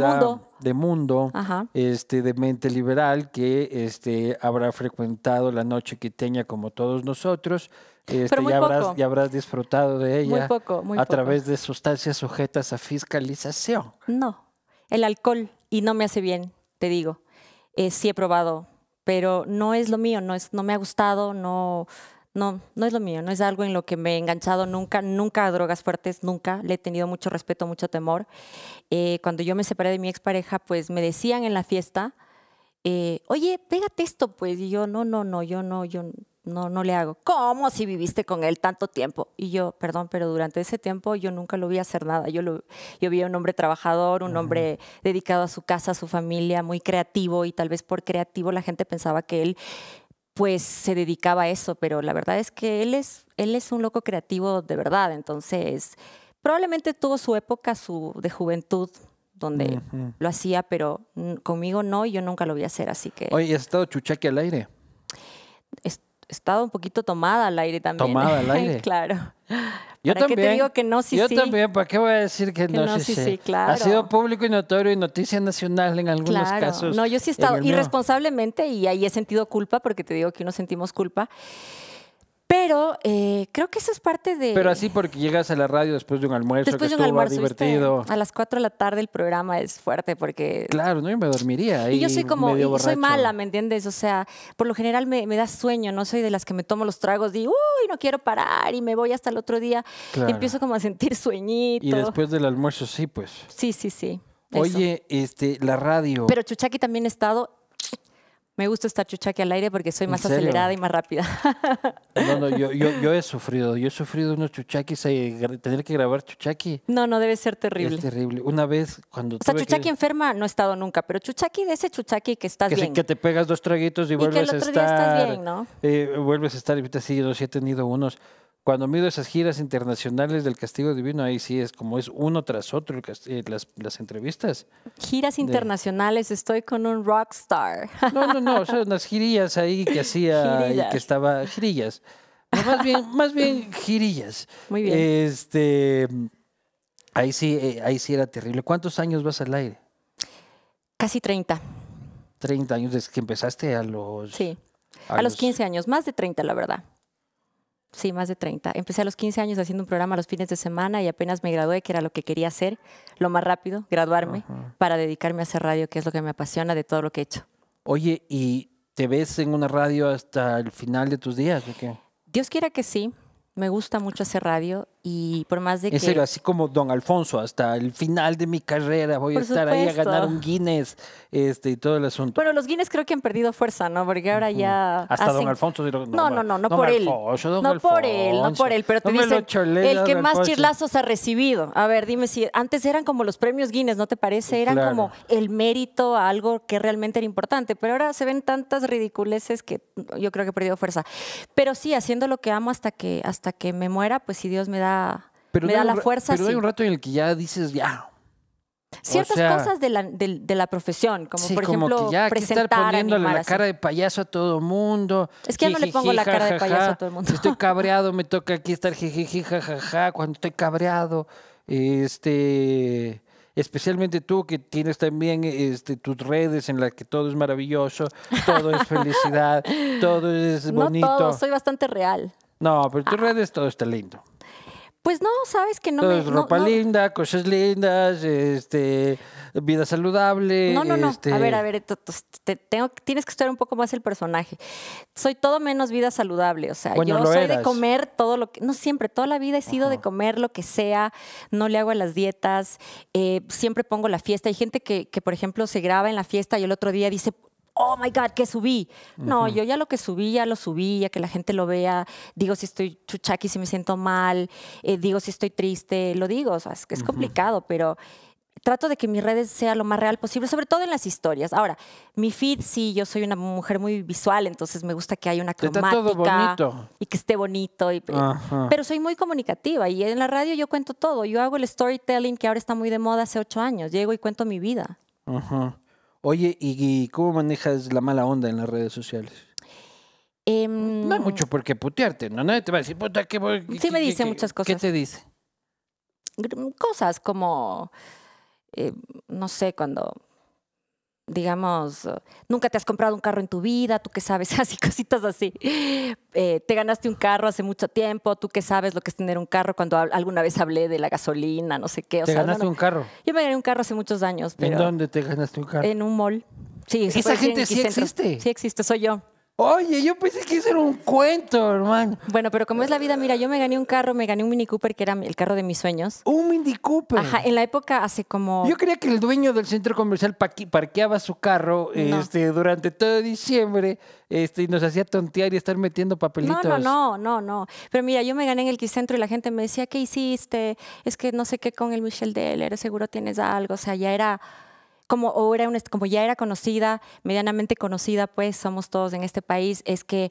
de mundo de mente liberal, que habrá frecuentado la noche quiteña como todos nosotros. Pero muy poco. Ya habrás disfrutado de ella muy poco. Través de sustancias sujetas a fiscalización. No, el alcohol, y no me hace bien, te digo. Sí he probado, pero no es lo mío, no me ha gustado, no es lo mío, no es algo en lo que me he enganchado nunca a drogas fuertes, nunca. Le he tenido mucho respeto, mucho temor. Cuando yo me separé de mi expareja, pues me decían en la fiesta, oye, pégate esto, pues. Y yo, no, yo no le hago. ¿Cómo si viviste con él tanto tiempo? Y yo, perdón, pero durante ese tiempo yo nunca lo vi hacer nada. Yo vi a un hombre trabajador, un hombre dedicado a su casa, a su familia, muy creativo, y tal vez por creativo la gente pensaba que él pues se dedicaba a eso, pero la verdad es que él es un loco creativo de verdad. Entonces probablemente tuvo su época de juventud donde lo hacía, pero conmigo no, y yo nunca lo voy a hacer, así que... Oye, ¿has estado chuchaqui al aire? He estado un poquito tomada al aire también. ¿Tomada al aire? Claro. Yo también. ¿Qué te digo que no, sí, yo sí? Yo también, ¿para qué voy a decir que no, sí, sí? Claro. Ha sido público y notorio y noticia nacional en algunos casos. No, yo sí he estado irresponsablemente y ahí he sentido culpa, porque te digo que uno sentimos culpa. Pero creo que eso es parte de... Pero así porque llegas a la radio después de un almuerzo, después que de un almuerzo divertido. Viste, a las 4 de la tarde el programa es fuerte porque... Claro, no, yo me dormiría ahí. Y yo soy como, soy mala, ¿me entiendes? O sea, por lo general me da sueño, no soy de las que me tomo los tragos y uy, no quiero parar y me voy hasta el otro día. Claro. Y empiezo como a sentir sueñito. Y después del almuerzo sí, pues. Sí, sí, sí. Oye, la radio... Pero chuchaqui también he estado... Me gusta estar chuchaqui al aire porque soy más acelerada y más rápida. No, no, yo he sufrido unos chuchaquis, tener que grabar chuchaqui. No, no, debe ser terrible. Es terrible. Una vez cuando... O sea, chuchaqui enferma no he estado nunca, pero chuchaqui de ese chuchaqui que estás bien. Que te pegas dos traguitos y vuelves a estar... Y que el otro día estás bien, ¿no? Vuelves a estar, y sí, yo sí he tenido unos... Cuando mido esas giras internacionales del Castigo Divino, ahí sí es como es uno tras otro las entrevistas. Giras internacionales, estoy con un rockstar. No, no, no, o sea, unas girillas ahí que hacía, y que estaba, girillas. No, más bien girillas. Muy bien. Ahí sí era terrible. ¿Cuántos años vas al aire? Casi 30. 30 años desde que empezaste a los... Sí, a los 15 años, más de 30 la verdad. Sí, más de 30. Empecé a los 15 años haciendo un programa los fines de semana y apenas me gradué, que era lo que quería hacer, lo más rápido, graduarme, para dedicarme a hacer radio, que es lo que me apasiona de todo lo que he hecho. Oye, ¿y te ves en una radio hasta el final de tus días o qué? Dios quiera que sí. Me gusta mucho hacer radio y por más de que... En serio, así como Don Alfonso, hasta el final de mi carrera voy a estar ahí a ganar un Guinness y todo el asunto. Bueno, los Guinness creo que han perdido fuerza, ¿no? Porque ahora ya... Hasta Don Alfonso... No por él. No por él, no por él, pero te dicen el que más chirlazos ha recibido. A ver, dime si... Antes eran como los premios Guinness, ¿no te parece? Eran como el mérito a algo que realmente era importante, pero ahora se ven tantas ridiculeces que yo creo que he perdido fuerza. Pero sí, haciendo lo que amo hasta que me muera, pues si Dios me da, la fuerza. Pero hay un rato en el que ya dices, ya. Ciertas cosas de la profesión, como sí, por ejemplo, como que ya presentar, estar poniéndole la cara de payaso a todo el mundo. Es que ya no le pongo la cara de payaso a todo el mundo. Estoy cabreado, me toca aquí estar jijiji, jajaja, cuando estoy cabreado. Especialmente tú que tienes también tus redes en las que todo es maravilloso, todo es felicidad, todo es bonito. No todo, soy bastante real. No, pero tus redes todo está lindo. Pues no, sabes que no. Todo es ropa linda, cosas lindas, vida saludable. No, no, no. A ver, tienes que estudiar un poco más el personaje. Soy todo menos vida saludable, o sea, bueno, yo soy de comer todo lo que... No siempre, toda la vida he sido de comer lo que sea, no le hago a las dietas, siempre pongo la fiesta. Hay gente que, por ejemplo, se graba en la fiesta y el otro día dice... Oh my God, ¿qué subí? No, yo ya lo que subí, ya lo subí, ya que la gente lo vea. Digo si estoy chuchaqui, si me siento mal, digo si estoy triste, lo digo. O sea, es complicado, pero trato de que mis redes sea lo más real posible, sobre todo en las historias. Ahora, mi feed, sí, yo soy una mujer muy visual, entonces me gusta que haya una cromática. Está todo bonito. Y que esté bonito. Pero soy muy comunicativa y en la radio yo cuento todo. Yo hago el storytelling que ahora está muy de moda hace 8 años. Llego y cuento mi vida. Oye, ¿y cómo manejas la mala onda en las redes sociales? No hay mucho por qué putearte, ¿no? Nadie te va a decir, puta, ¿qué voy? Sí me dice muchas cosas. ¿Qué te dice? Cosas como, no sé, cuando... digamos, nunca te has comprado un carro en tu vida, tú que sabes, así cositas así. Te ganaste un carro hace mucho tiempo, tú que sabes lo que es tener un carro, cuando alguna vez hablé de la gasolina, no sé qué. ¿Te ganaste un carro? Yo me gané un carro hace muchos años. Pero ¿en dónde te ganaste un carro? En un mall. Sí, ¿esa gente sí existe? Sí existe, soy yo. Oye, yo pensé que eso era un cuento, hermano. Bueno, pero como es la vida, mira, yo me gané un carro, me gané un Mini Cooper, que era el carro de mis sueños. ¿Un Mini Cooper? Ajá, en la época hace como... Yo creía que el dueño del centro comercial parqueaba su carro durante todo diciembre y nos hacía tontear y estar metiendo papelitos. No. Pero mira, yo me gané en el Quicentro y la gente me decía, ¿qué hiciste? Es que no sé qué con el Michel Deller, seguro tienes algo. O sea, ya era... Como ya era conocida, medianamente conocida, pues somos todos en este país, es que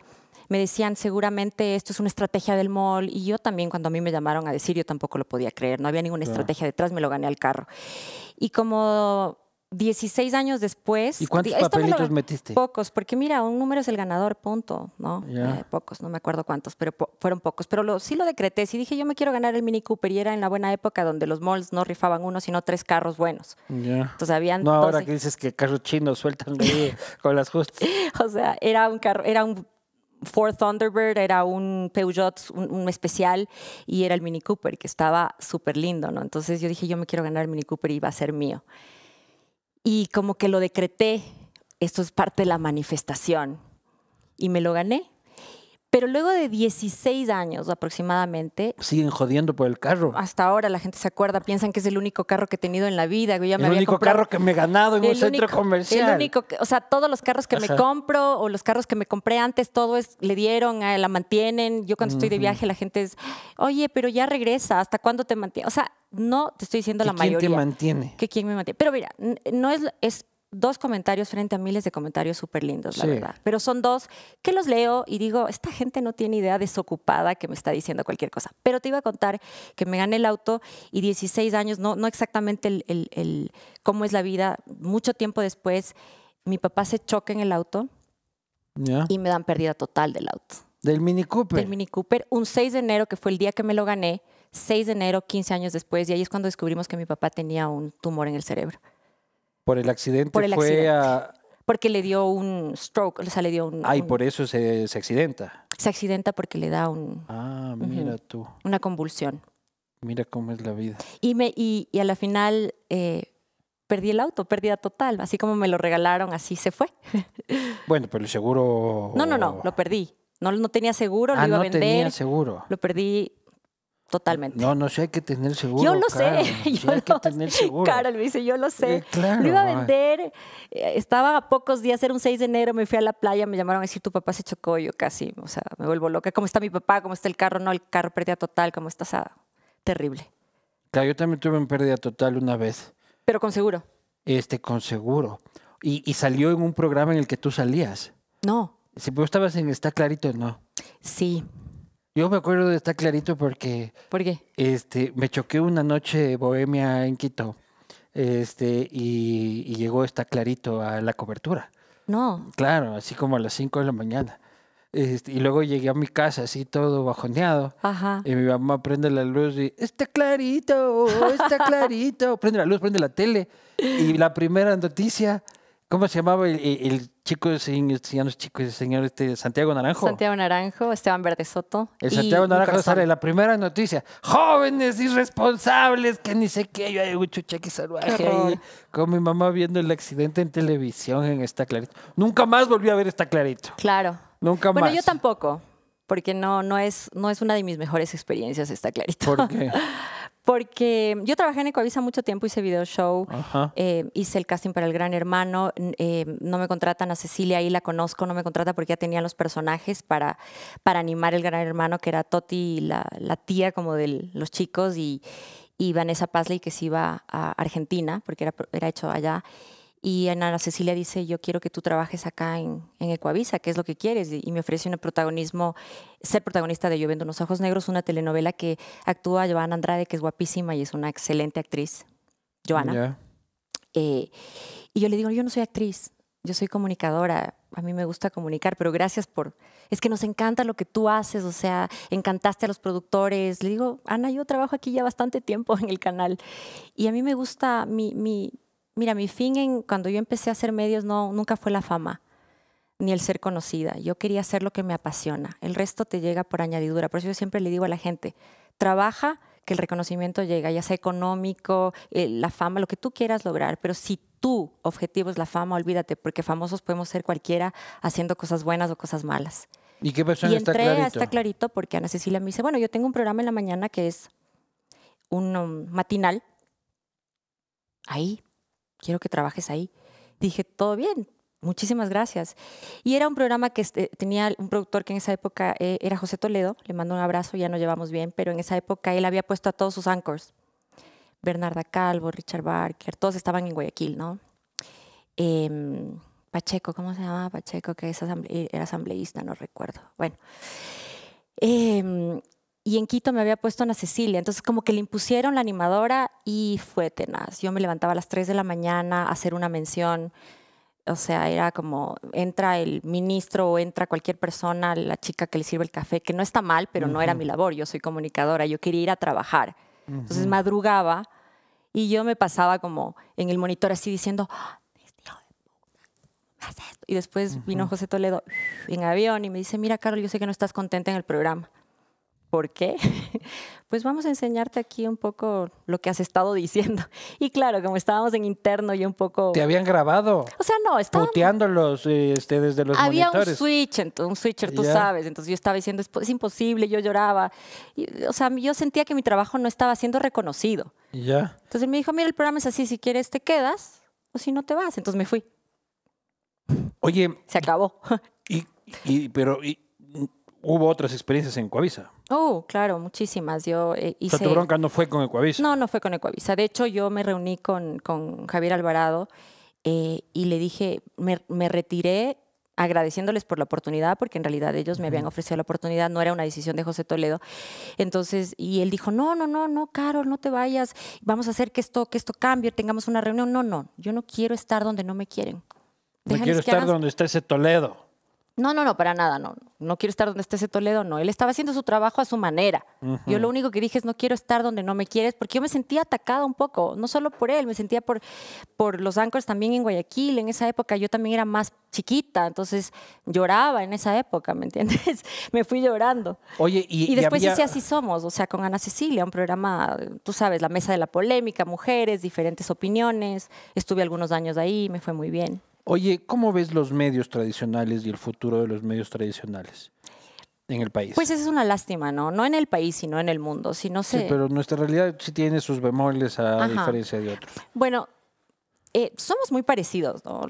me decían seguramente esto es una estrategia del mall. Y yo también, cuando a mí me llamaron a decir, yo tampoco lo podía creer. No había ninguna estrategia detrás, me lo gané al carro. Y como 16 años después... ¿Y cuántos papelitos metiste? Pocos, porque mira, un número es el ganador, punto, ¿no? Yeah. Pocos, no me acuerdo cuántos, pero fueron pocos. Pero sí lo decreté, sí dije, yo me quiero ganar el Mini Cooper, y era en la buena época donde los malls no rifaban uno, sino 3 carros buenos. Yeah. Entonces habían... No, 12. Ahora que dices que carros chinos sueltan ahí con las justas. O sea, era un carro, era un Ford Thunderbird, era un Peugeot, un especial, y era el Mini Cooper, que estaba súper lindo, ¿no? Entonces yo dije, yo me quiero ganar el Mini Cooper y va a ser mío. Y como que lo decreté, esto es parte de la manifestación, y me lo gané. Pero luego de 16 años aproximadamente... Siguen jodiendo por el carro. Hasta ahora la gente se acuerda, piensan que es el único carro que he tenido en la vida. Yo ya me había único comprado, carro que me he ganado en un centro comercial. El único, o sea, todos los carros que me compro o los carros que me compré antes, todo es, le dieron, la mantienen. Yo cuando estoy de viaje la gente es, oye, pero ya regresa, ¿hasta cuándo te mantiene? O sea, no te estoy diciendo la mayoría. ¿Quién te mantiene? Que quién me mantiene. Pero mira, no es... dos comentarios frente a miles de comentarios súper lindos, la verdad. Pero son dos que los leo y digo, esta gente no tiene idea desocupada que me está diciendo cualquier cosa. Pero te iba a contar que me gané el auto y 16 años, no exactamente cómo es la vida. Mucho tiempo después, mi papá se choca en el auto y me dan pérdida total del auto. ¿Del Mini Cooper? Del Mini Cooper. Un 6 de enero, que fue el día que me lo gané, 6 de enero, 15 años después, y ahí es cuando descubrimos que mi papá tenía un tumor en el cerebro. ¿Por el accidente? Por el accidente. Porque le dio un stroke, o sea, le dio un... y por eso se accidenta. Se accidenta porque le da un... Ah, mira tú. Una convulsión. Mira cómo es la vida. Y a la final perdí el auto, pérdida total. Así como me lo regalaron, así se fue. Bueno, pero el seguro... No, lo perdí. No tenía seguro, lo iba a vender. No tenía seguro. Lo perdí... Totalmente. No sé, hay que tener seguro. Yo lo sé. Karol me dice, yo lo sé. Claro, lo iba a vender. Estaba a pocos días, era un 6 de enero, me fui a la playa, me llamaron a decir, tu papá se chocó, yo casi, o sea, me vuelvo loca. ¿Cómo está mi papá? ¿Cómo está el carro? No, el carro pérdida total, ¿cómo está? O sea, terrible. Claro, yo también tuve un pérdida total una vez. ¿Pero con seguro? Con seguro. Y salió en un programa en el que tú salías. No. Si vos estabas en Está Clarito, no. Sí. Yo me acuerdo de Está Clarito porque... ¿Por qué? Me choqué una noche de bohemia en Quito y llegó Está Clarito a la cobertura. No. Claro, así como a las 5 de la mañana. Y luego llegué a mi casa así todo bajoneado. Ajá. Y mi mamá prende la luz y... ¡Está clarito! ¡Está clarito! Prende la luz, prende la tele. Y la primera noticia... ¿Cómo se llamaba el chico, señor Santiago Naranjo? Santiago Naranjo, Esteban Verde Soto. El Santiago Naranjo sale la primera noticia. Jóvenes irresponsables, que ni sé qué, yo hay un chucheque salvaje ahí, con mi mamá viendo el accidente en televisión en Está Clarito. Nunca más volví a ver Está Clarito. Claro. Nunca más. Bueno, yo tampoco, porque no es una de mis mejores experiencias Está Clarito. ¿Por qué? Porque yo trabajé en Ecuavisa mucho tiempo, hice video show, hice el casting para El Gran Hermano, no me contratan a Ana Cecilia, ahí la conozco, no me contrata porque ya tenía los personajes para animar El Gran Hermano, que era Toti, la tía como de los chicos, y Vanessa Pazley, que se iba a Argentina, porque era hecho allá. Y Ana Cecilia dice, yo quiero que tú trabajes acá en Ecuavisa, ¿qué es lo que quieres? Y me ofrece ser protagonista de Yo Vendo Unos Ojos Negros, una telenovela que actúa Joana Andrade, que es guapísima y es una excelente actriz, Joana. Y yo le digo, yo no soy actriz, yo soy comunicadora, a mí me gusta comunicar, pero gracias por... Es que nos encanta lo que tú haces, o sea, encantaste a los productores. Le digo, Ana, yo trabajo aquí ya bastante tiempo en el canal y a mí me gusta Mira, mi fin cuando yo empecé a hacer medios nunca fue la fama ni el ser conocida. Yo quería hacer lo que me apasiona. El resto te llega por añadidura. Por eso yo siempre le digo a la gente, trabaja, que el reconocimiento llega, ya sea económico, la fama, lo que tú quieras lograr, pero si tu objetivo es la fama, olvídate, porque famosos podemos ser cualquiera haciendo cosas buenas o cosas malas. ¿Y qué pasó en Está Clarito? Y entré a Está Clarito porque Ana Cecilia me dice, bueno, yo tengo un programa en la mañana que es un matinal. Ahí, quiero que trabajes ahí. Dije, todo bien, muchísimas gracias. Y era un programa que tenía un productor que en esa época era José Toledo, le mando un abrazo, ya nos llevamos bien, pero en esa época él había puesto a todos sus anchors. Bernarda Calvo, Richard Barker, todos estaban en Guayaquil, ¿no? Pacheco, ¿cómo se llamaba Pacheco? Que era asambleísta, no recuerdo. Bueno, y en Quito me había puesto Ana Cecilia, entonces como que le impusieron la animadora y fue tenaz. Yo me levantaba a las 3 de la mañana a hacer una mención, o sea, era como entra el ministro o entra cualquier persona, la chica que le sirve el café, que no está mal, pero no era mi labor, yo soy comunicadora, yo quería ir a trabajar. Entonces madrugaba y yo me pasaba como en el monitor así diciendo, haz esto. Y después vino José Toledo en avión y me dice, mira, Karol, yo sé que no estás contenta en el programa. ¿Por qué? Pues vamos a enseñarte aquí un poco lo que has estado diciendo. Y claro, como estábamos en interno y un poco... ¿Te habban grabado? O sea, no, estaban... Puteándolos desde los había monitores. Había un switcher, tú sabes. Entonces yo estaba diciendo, es imposible, yo lloraba. Y, o sea, yo sentía que mi trabajo no estaba siendo reconocido. Ya. Entonces me dijo, mira, el programa es así, si quieres te quedas o si no te vas. Entonces me fui. Oye... Se acabó. ¿Hubo otras experiencias en Ecuavisa? Oh, claro, muchísimas. Yo hice... O sea, tu bronca no fue con Ecuavisa. No, no fue con Ecuavisa. De hecho, yo me reuní con Javier Alvarado y le dije, me retiré agradeciéndoles por la oportunidad, porque en realidad ellos me habían ofrecido la oportunidad, no era una decisión de José Toledo. Entonces, y él dijo, no, Karol, no te vayas, vamos a hacer que esto cambie, tengamos una reunión. No, yo no quiero estar donde no me quieren. No quiero estar donde está ese Toledo. No, para nada, no. No quiero estar donde esté ese Toledo, no. Él estaba haciendo su trabajo a su manera. Yo lo único que dije es, no quiero estar donde no me quieres, porque yo me sentía atacada un poco, no solo por él, me sentía por los anchors también en Guayaquil. En esa época yo también era más chiquita, entonces lloraba en esa época, ¿me entiendes? Me fui llorando. Oye, y después hice Así Somos, o sea, con Ana Cecilia, un programa, tú sabes, la mesa de la polémica, mujeres, diferentes opiniones. Estuve algunos años ahí, me fue muy bien. Oye, ¿cómo ves los medios tradicionales y el futuro de los medios tradicionales en el país? Pues esa es una lástima, ¿no? No en el país, sino en el mundo. Si no se... Sí, pero nuestra realidad sí tiene sus bemoles a diferencia de otros. Bueno, somos muy parecidos, ¿no?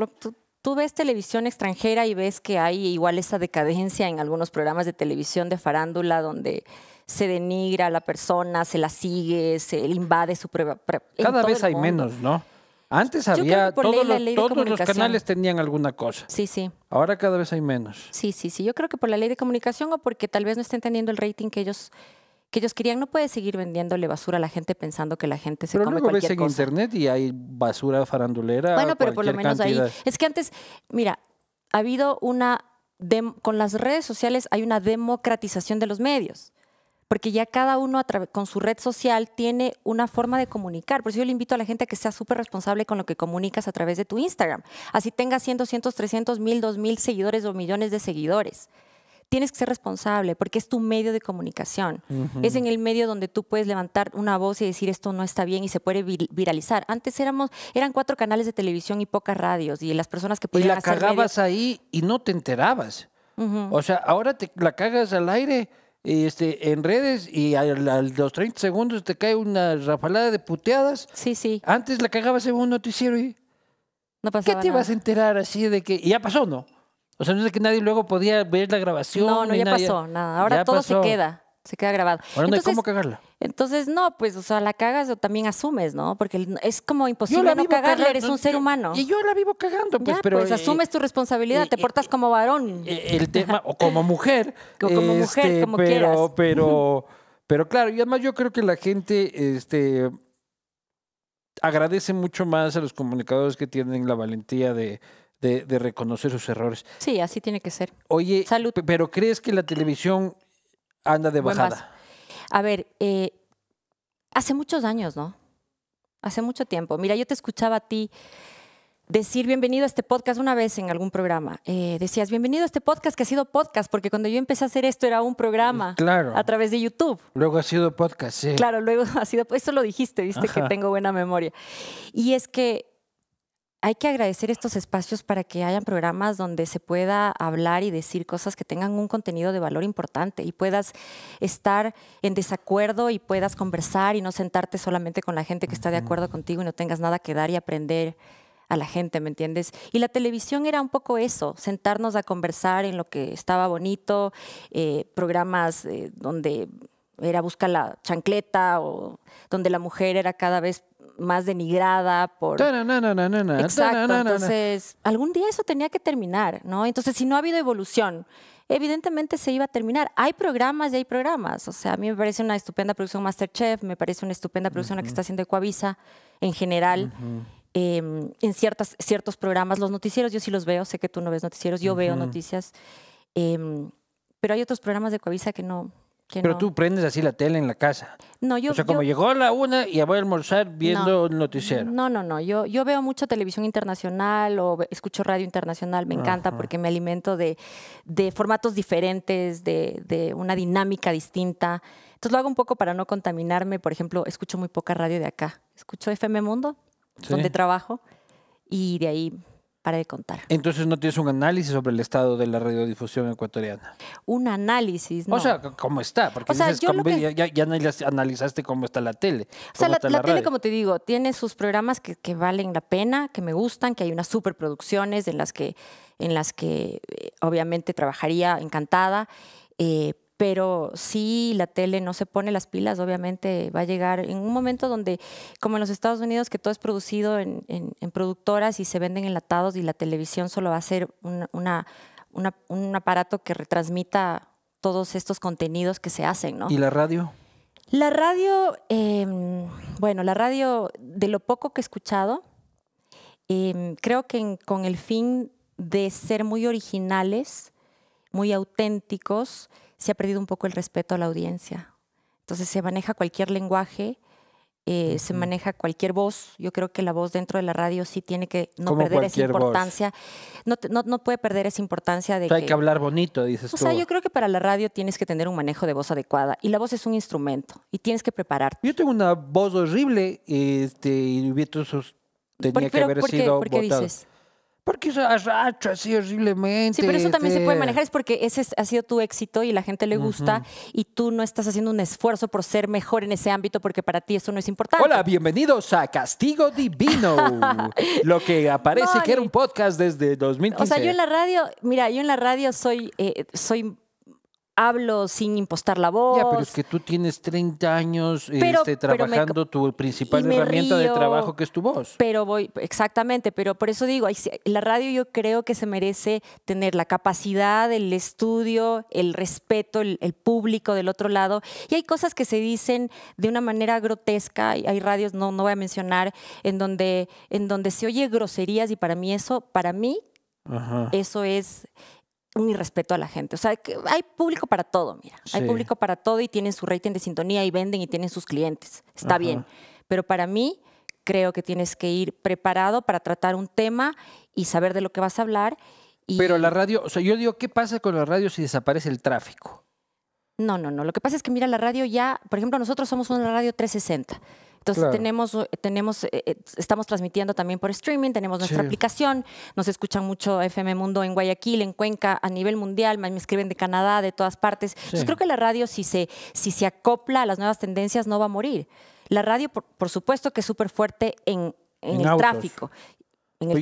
Tú ves televisión extranjera y ves que hay igual esa decadencia en algunos programas de televisión de farándula donde se denigra a la persona, se la sigue, se invade su prueba. Cada vez hay menos, ¿no? Antes había, todos los canales tenían alguna cosa. Sí. Ahora cada vez hay menos. Sí. Yo creo que por la ley de comunicación o porque tal vez no estén teniendo el rating que ellos querían. No puede seguir vendiéndole basura a la gente pensando que la gente se come cualquier cosa. Pero luego ves en internet y hay basura farandulera. Bueno, pero por lo menos cantidad. Ahí. Es que antes, mira, ha habido con las redes sociales hay una democratización de los medios. Porque ya cada uno con su red social tiene una forma de comunicar. Por eso yo le invito a la gente a que sea súper responsable con lo que comunicas a través de tu Instagram. Así tengas 100, 200, 300, 1000, 2000 seguidores o millones de seguidores. Tienes que ser responsable porque es tu medio de comunicación. Es en el medio donde tú puedes levantar una voz y decir esto no está bien y se puede viralizar. Antes eran 4 canales de televisión y pocas radios y las personas que podían hacer... Y la cagabas ahí y no te enterabas. O sea, ahora te la cagas al aire... en redes y a los 30 segundos te cae una rafalada de puteadas. Sí. Antes la cagabas en un noticiero y no pasaba nada. ¿Qué te vas a enterar así de que...? Y ya pasó, ¿no? O sea, no es que nadie luego podía ver la grabación. No, ya pasó, nada. Ahora todo se queda grabado. Ahora no hay cómo cagarla. Entonces, no, pues, o sea, la cagas o también asumes, ¿no? Porque es como imposible no cagarla, eres un ser humano. Y yo la vivo cagando, pues, ya, pero... Pues, asumes tu responsabilidad, te portas como varón. El tema, o como mujer. O como mujer, como quieras. Pero claro, y además yo creo que la gente agradece mucho más a los comunicadores que tienen la valentía de reconocer sus errores. Sí, así tiene que ser. Oye, salud. Pero ¿crees que la televisión anda de bajada? A ver, hace muchos años, ¿no? Hace mucho tiempo. Mira, yo te escuchaba a ti decir bienvenido a este podcast una vez en algún programa. Decías, bienvenido a este podcast que ha sido podcast, porque cuando yo empecé a hacer esto era un programa a través de YouTube. Luego ha sido podcast, sí. Claro, luego ha sido... Eso lo dijiste, viste que tengo buena memoria. Y es que hay que agradecer estos espacios para que hayan programas donde se pueda hablar y decir cosas que tengan un contenido de valor importante y puedas estar en desacuerdo y puedas conversar y no sentarte solamente con la gente que está de acuerdo contigo y no tengas nada que dar y aprender a la gente, ¿me entiendes? Y la televisión era un poco eso, sentarnos a conversar en lo que estaba bonito, programas donde era buscar la chancleta o donde la mujer era cada vez más denigrada por... Exacto, entonces algún día eso tenía que terminar, ¿no? Entonces, si no ha habido evolución, evidentemente se iba a terminar. Hay programas y hay programas. O sea, a mí me parece una estupenda producción MasterChef, me parece una estupenda producción la que está haciendo Ecuavisa en general. En ciertos programas, los noticieros yo sí los veo, sé que tú no ves noticieros, yo veo noticias, pero hay otros programas de Ecuavisa que no... Pero tú prendes así la tele en la casa. No, yo, o sea, como llegó la una y voy a almorzar viendo el noticiero. No, yo veo mucho televisión internacional o escucho radio internacional, me encanta porque me alimento de formatos diferentes, de una dinámica distinta. Entonces lo hago un poco para no contaminarme. Por ejemplo, escucho muy poca radio de acá. Escucho FM Mundo, donde trabajo, y de ahí para de contar. Entonces, ¿no tienes un análisis sobre el estado de la radiodifusión ecuatoriana? Un análisis, no. O sea, ¿cómo está? Porque o sea, dices, ya analizaste cómo está la tele. O sea, la tele, como te digo, tiene sus programas que valen la pena, que me gustan, que hay unas superproducciones en las que obviamente trabajaría encantada, pero si la tele no se pone las pilas, obviamente va a llegar en un momento donde, como en los Estados Unidos, que todo es producido en productoras y se venden enlatados y la televisión solo va a ser un aparato que retransmita todos estos contenidos que se hacen, ¿no? ¿Y la radio? La radio, bueno, la radio, de lo poco que he escuchado, creo que con el fin de ser muy originales, muy auténticos, se ha perdido un poco el respeto a la audiencia. Entonces se maneja cualquier lenguaje, se maneja cualquier voz. Yo creo que la voz dentro de la radio sí tiene que no perder esa importancia. No puede perder esa importancia de que... Hay que hablar bonito, dices tú. O sea, yo creo que para la radio tienes que tener un manejo de voz adecuada. Y la voz es un instrumento y tienes que prepararte. Yo tengo una voz horrible y tenía que haber sido votada. Porque eso arrastra así horriblemente. Sí, pero eso también se puede manejar. Es porque ese ha sido tu éxito y la gente le gusta y tú no estás haciendo un esfuerzo por ser mejor en ese ámbito porque para ti eso no es importante. Hola, bienvenidos a Castigo Divino. Lo que aparece que era un podcast desde 2015. O sea, yo en la radio, mira, yo en la radio soy... Hablo sin impostar la voz. Ya, pero es que tú tienes 30 años trabajando tu principal herramienta de trabajo, que es tu voz. Pero exactamente, pero por eso digo, la radio yo creo que se merece tener la capacidad, el estudio, el respeto, el público del otro lado. Y hay cosas que se dicen de una manera grotesca, hay radios, no voy a mencionar, en donde se oye groserías y para mí, eso es... un irrespeto a la gente. O sea, que hay público para todo, mira. Sí. Hay público para todo y tienen su rating de sintonía y venden y tienen sus clientes. Está bien. Pero para mí, creo que tienes que ir preparado para tratar un tema y saber de lo que vas a hablar. Y... Pero la radio, o sea, yo digo, ¿qué pasa con la radio si desaparece el tráfico? No. Lo que pasa es que, mira, la radio ya, por ejemplo, nosotros somos una radio 360. Entonces estamos transmitiendo también por streaming, tenemos nuestra aplicación, nos escuchan mucho FM Mundo en Guayaquil, en Cuenca, a nivel mundial, me escriben de Canadá, de todas partes. Entonces creo que la radio, si se acopla a las nuevas tendencias, no va a morir. La radio, por supuesto, que es súper fuerte en el tráfico.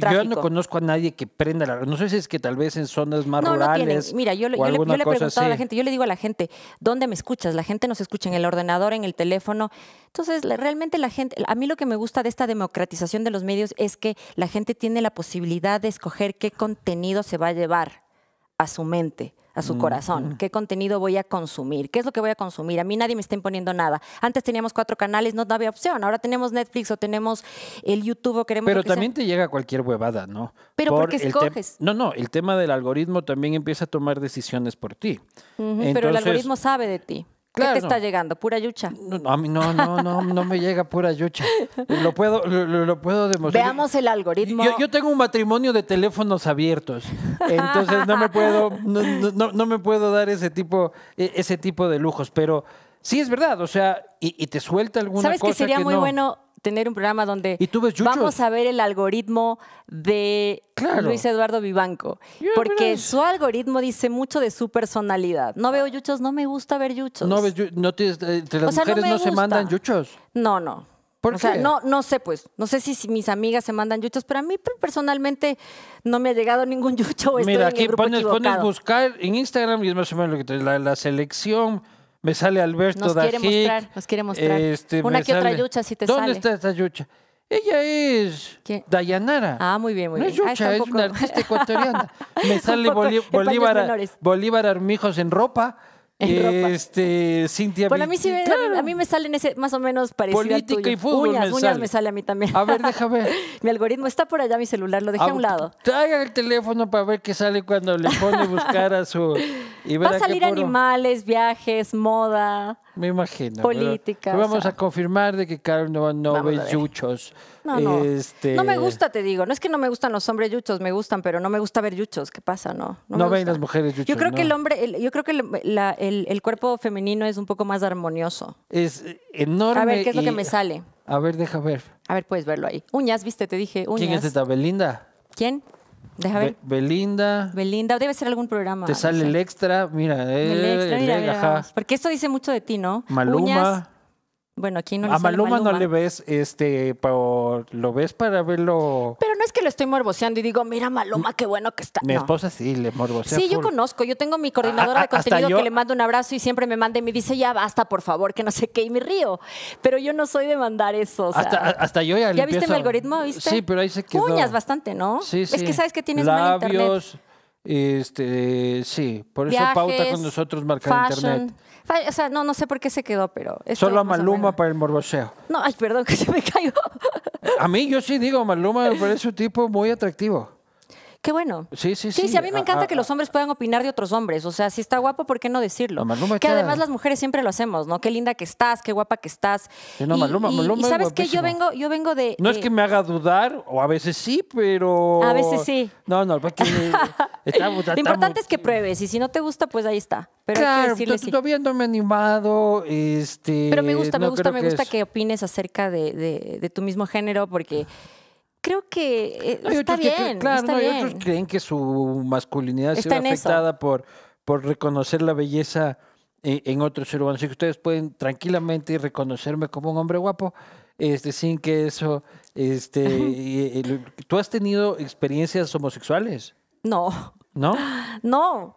Yo no conozco a nadie que prenda la radio. No sé si es que tal vez en zonas más rurales. No tienen. Mira, yo le he preguntado a la gente, yo le digo a la gente, ¿dónde me escuchas? La gente nos escucha en el ordenador, en el teléfono. Entonces, realmente la gente, a mí lo que me gusta de esta democratización de los medios es que la gente tiene la posibilidad de escoger qué contenido se va a llevar a su mente, a su corazón. ¿Qué contenido voy a consumir? ¿Qué es lo que voy a consumir? A mí nadie me está imponiendo nada. Antes teníamos 4 canales, no había opción. Ahora tenemos Netflix o tenemos el YouTube o queremos... Pero también te llega cualquier huevada, ¿no? Pero porque escoges. No, el tema del algoritmo también empieza a tomar decisiones por ti. Pero el algoritmo sabe de ti. Claro, ¿qué te está llegando? ¿Pura yucha? No, a mí no me llega pura yucha. Lo puedo demostrar. Veamos el algoritmo. Yo tengo un matrimonio de teléfonos abiertos, entonces no me puedo dar ese tipo de lujos, pero sí es verdad, o sea, y te suelta alguna cosa. ¿Sabes que sería muy bueno tener un programa donde vamos a ver el algoritmo de Luis Eduardo Vivanco? Porque su algoritmo dice mucho de su personalidad. No veo yuchos, no me gusta ver yuchos. ¿Las mujeres no se mandan yuchos? No. ¿Por qué? O sea, no sé, pues. No sé si mis amigas se mandan yuchos, pero a mí personalmente no me ha llegado ningún yucho. Mira, aquí pones buscar en Instagram y es más o menos lo que te la selección. Me sale Alberto Nos quiere mostrar. Una que otra yucha si te sale. ¿Dónde está esta yucha? Ella es Dayanara. Ah, muy bien, muy bien. No es yucha, es una artista ecuatoriana. Me sale Bolívar Armijos en ropa. Cintia. Bueno, a mí sí me salen más o menos parecido. Política a tuyo. Y fútbol. Uñas me sale a mí también. A ver, deja ver. Mi algoritmo está por allá, mi celular, lo dejé a un lado. Traiga el teléfono para ver qué sale cuando le pone buscar a su. Y va a salir animales, viajes, moda. Me imagino. Política. Vamos a confirmar de que Karol no ve yuchos. No me gusta, te digo. No es que no me gustan los hombres yuchos, me gustan, pero no me gusta ver yuchos. ¿Qué pasa? No ven las mujeres yuchos. Yo creo que el cuerpo femenino es un poco más armonioso. Es enorme. A ver, ¿qué es lo que me sale? A ver, deja ver. A ver, puedes verlo ahí. Uñas, viste, te dije. Uñas. ¿Quién es esta? ¿Belinda? ¿Quién? Deja ver. Belinda, debe ser algún programa. Te sale el extra, mira. El extra, mira. Porque esto dice mucho de ti, ¿no? Maluma. Uñas. Bueno, aquí no le sale Maluma. No le ves, lo ves para verlo. Pero no es que lo estoy morboseando y digo, mira Maluma, qué bueno que está. Mi esposa sí le morbosea. Sí, yo conozco. Yo tengo mi coordinadora de contenido que le mando un abrazo y siempre me manda y me dice, ya basta, por favor, que no sé qué, y me río. Pero yo no soy de mandar eso. O sea, hasta yo ya le empiezo. ¿Ya viste mi algoritmo? ¿Viste? Sí, pero ahí se quedó. Uñas bastante, ¿no? Sí, sí. Es que sabes que tienes mal internet. Labios, sí. Por eso viajes, pauta con nosotros marcar fashion, internet. O sea, no sé por qué se quedó, pero... Solo a Maluma para el morboseo. No, ay, perdón, que se me cayó. A mí yo sí digo, Maluma me parece un tipo muy atractivo. Qué bueno. Sí. Sí, a mí me encanta que los hombres puedan opinar de otros hombres. O sea, si está guapo, ¿por qué no decirlo? Que además las mujeres siempre lo hacemos, ¿no? Qué linda que estás, qué guapa que estás. Maluma y ¿sabes qué? Yo vengo de... No es que me haga dudar, o a veces sí, pero... A veces sí. No, porque... Lo importante es que pruebes, y si no te gusta, pues ahí está. Pero claro, todavía no me he animado. Pero me gusta que opines acerca de tu mismo género, porque... Creo que está bien. Claro, otros creen que su masculinidad se ve afectada por reconocer la belleza en otro ser humano. Así que ustedes pueden tranquilamente reconocerme como un hombre guapo, sin que eso... ¿Tú has tenido experiencias homosexuales? No. ¿No? No.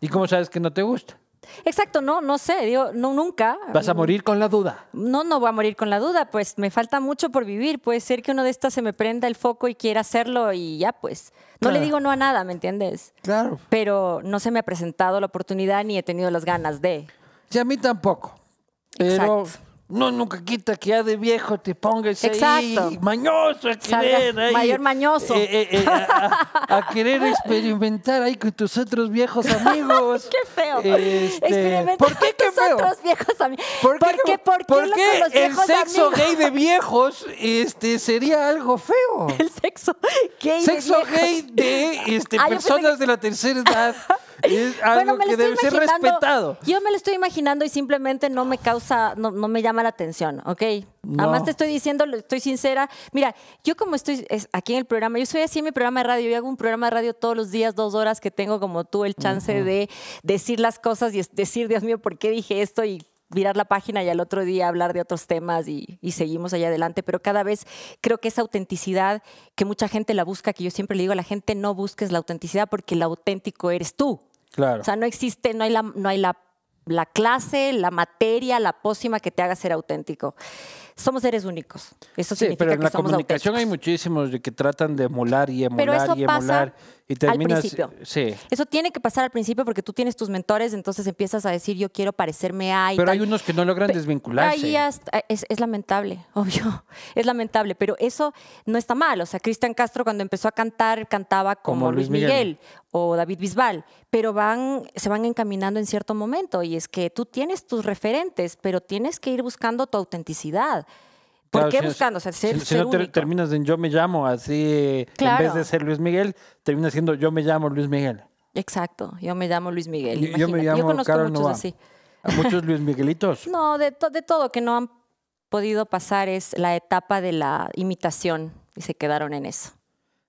¿Y cómo sabes que no te gusta? Exacto, no sé, digo, nunca. ¿Vas a morir con la duda? No voy a morir con la duda, pues me falta mucho por vivir. Puede ser que uno de estas se me prenda el foco y quiera hacerlo y ya, pues. No le digo no a nada, ¿me entiendes? Claro. Pero no se me ha presentado la oportunidad ni he tenido las ganas de. Sí, a mí tampoco. Pero exacto. Nunca quita que ya de viejo te pongas ahí mañoso a querer. Mayor mañoso. A querer experimentar ahí con tus otros viejos amigos. ¡Qué feo! ¿Por qué qué feo? Otros viejos amigos. ¿Por qué el sexo gay de viejos sería algo feo? El sexo gay personas de la tercera edad. Es algo que debe ser respetado. Yo me lo estoy imaginando y simplemente no me causa, no me llama la atención, ¿ok? No. Además te estoy diciendo, estoy sincera. Mira, yo como estoy aquí en el programa, yo soy así en mi programa de radio, yo hago un programa de radio todos los días, 2 horas, que tengo como tú el chance de decir las cosas y decir, Dios mío, ¿por qué dije esto? Y mirar la página y al otro día hablar de otros temas y seguimos allá adelante, pero cada vez creo que esa autenticidad que mucha gente la busca, que yo siempre le digo a la gente, no busques la autenticidad porque el auténtico eres tú. Claro. O sea, no existe, no hay la clase, la materia, la pócima que te haga ser auténtico. Somos seres únicos. Eso sí, significa que somos auténticos. Pero en la comunicación hay muchísimos de que tratan de emular. Y terminas, al principio. Sí. Eso tiene que pasar al principio porque tú tienes tus mentores, entonces empiezas a decir, yo quiero parecerme a... Pero hay unos que no logran desvincularse. Ahí es lamentable, obvio. Es lamentable, pero eso no está mal. O sea, Cristian Castro cuando empezó a cantar, cantaba como Luis Miguel. o David Bisbal, pero se van encaminando en cierto momento, y es que tú tienes tus referentes, pero tienes que ir buscando tu autenticidad. ¿Por qué buscando? O sea, ser único. No terminas en yo me llamo, así, claro. En vez de ser Luis Miguel, terminas siendo yo me llamo Luis Miguel. Exacto, yo me llamo Luis Miguel. Yo me llamo conozco Karol Noboa. Así. ¿A muchos Luis Miguelitos? No, de todo, que no han podido pasar es la etapa de la imitación y se quedaron en eso.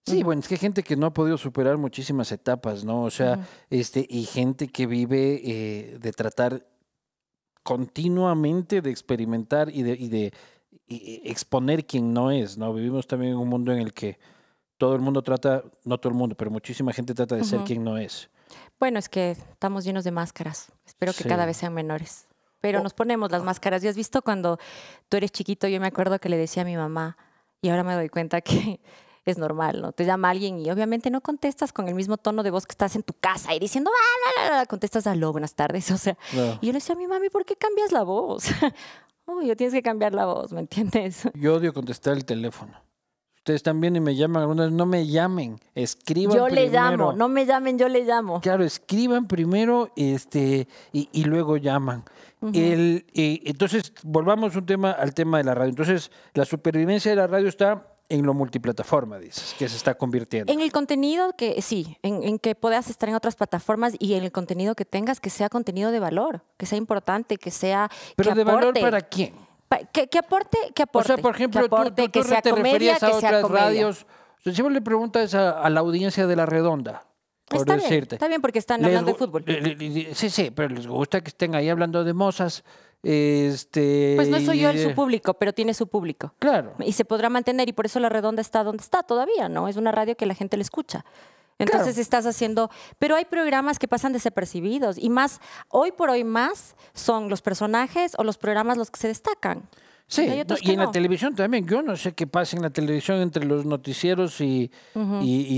Sí, bueno, es que hay gente que no ha podido superar muchísimas etapas, ¿no? O sea, y gente que vive de tratar continuamente de experimentar y de exponer quien no es, ¿no? Vivimos también en un mundo en el que todo el mundo trata, no todo el mundo, pero muchísima gente trata de ser quien no es. Bueno, es que estamos llenos de máscaras. Espero que cada vez sean menores. Pero nos ponemos las máscaras. ¿Y has visto cuando tú eres chiquito? Yo me acuerdo que le decía a mi mamá, y ahora me doy cuenta que es normal, ¿no? Te llama alguien y obviamente no contestas con el mismo tono de voz que estás en tu casa y diciendo, la, la, la, contestas aló, buenas tardes. O sea, y yo le decía a mi mami, ¿por qué cambias la voz? Yo tienes que cambiar la voz, ¿me entiendes? Yo odio contestar el teléfono. Ustedes también y me llaman algunas veces, no me llamen, escriban primero. Yo le llamo, no me llamen, yo le llamo. Claro, escriban primero y luego llaman. Entonces, volvamos al tema de la radio. Entonces, la supervivencia de la radio está en lo multiplataforma, dices, que se está convirtiendo. En el contenido que, sí, en que puedas estar en otras plataformas y en el contenido que tengas, que sea contenido de valor, que sea importante, que sea... Pero de valor para quién. ¿Qué aporte? ¿Qué aporte? O sea, por ejemplo, tú te referías a otras radios. O sea, siempre le preguntas a la audiencia de La Redonda, por decirte. Está bien, porque están hablando de fútbol. Sí, sí, pero les gusta que estén ahí hablando de mozas. Pues no soy yo su público, pero tiene su público. Claro. Y se podrá mantener, y por eso La Redonda está donde está todavía, ¿no? Es una radio que la gente le escucha. Entonces estás haciendo... Pero hay programas que pasan desapercibidos y más, hoy por hoy más, son los personajes o los programas los que se destacan. Sí, y en la televisión también. Yo no sé qué pasa en la televisión entre los noticieros y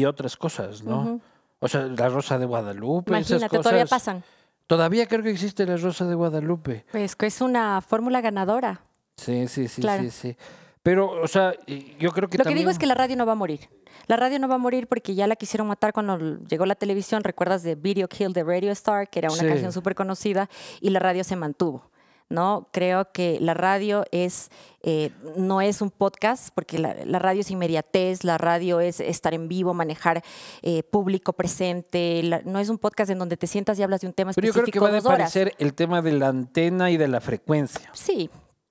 otras cosas, ¿no? O sea, La Rosa de Guadalupe, imagínate, esas cosas, todavía pasan. Todavía creo que existe La Rosa de Guadalupe. Pues que es una fórmula ganadora. Sí, sí, sí, claro. Pero, o sea, yo creo que también... Lo que digo es que la radio no va a morir. La radio no va a morir porque ya la quisieron matar cuando llegó la televisión. ¿Recuerdas de Video Kill de Radio Star? Que era una canción súper conocida y la radio se mantuvo, ¿no? Creo que la radio es no es un podcast porque la radio es inmediatez, la radio es estar en vivo, manejar público presente. No es un podcast en donde te sientas y hablas de un tema específico. Pero yo creo que va a aparecer el tema de la antena y de la frecuencia. Sí.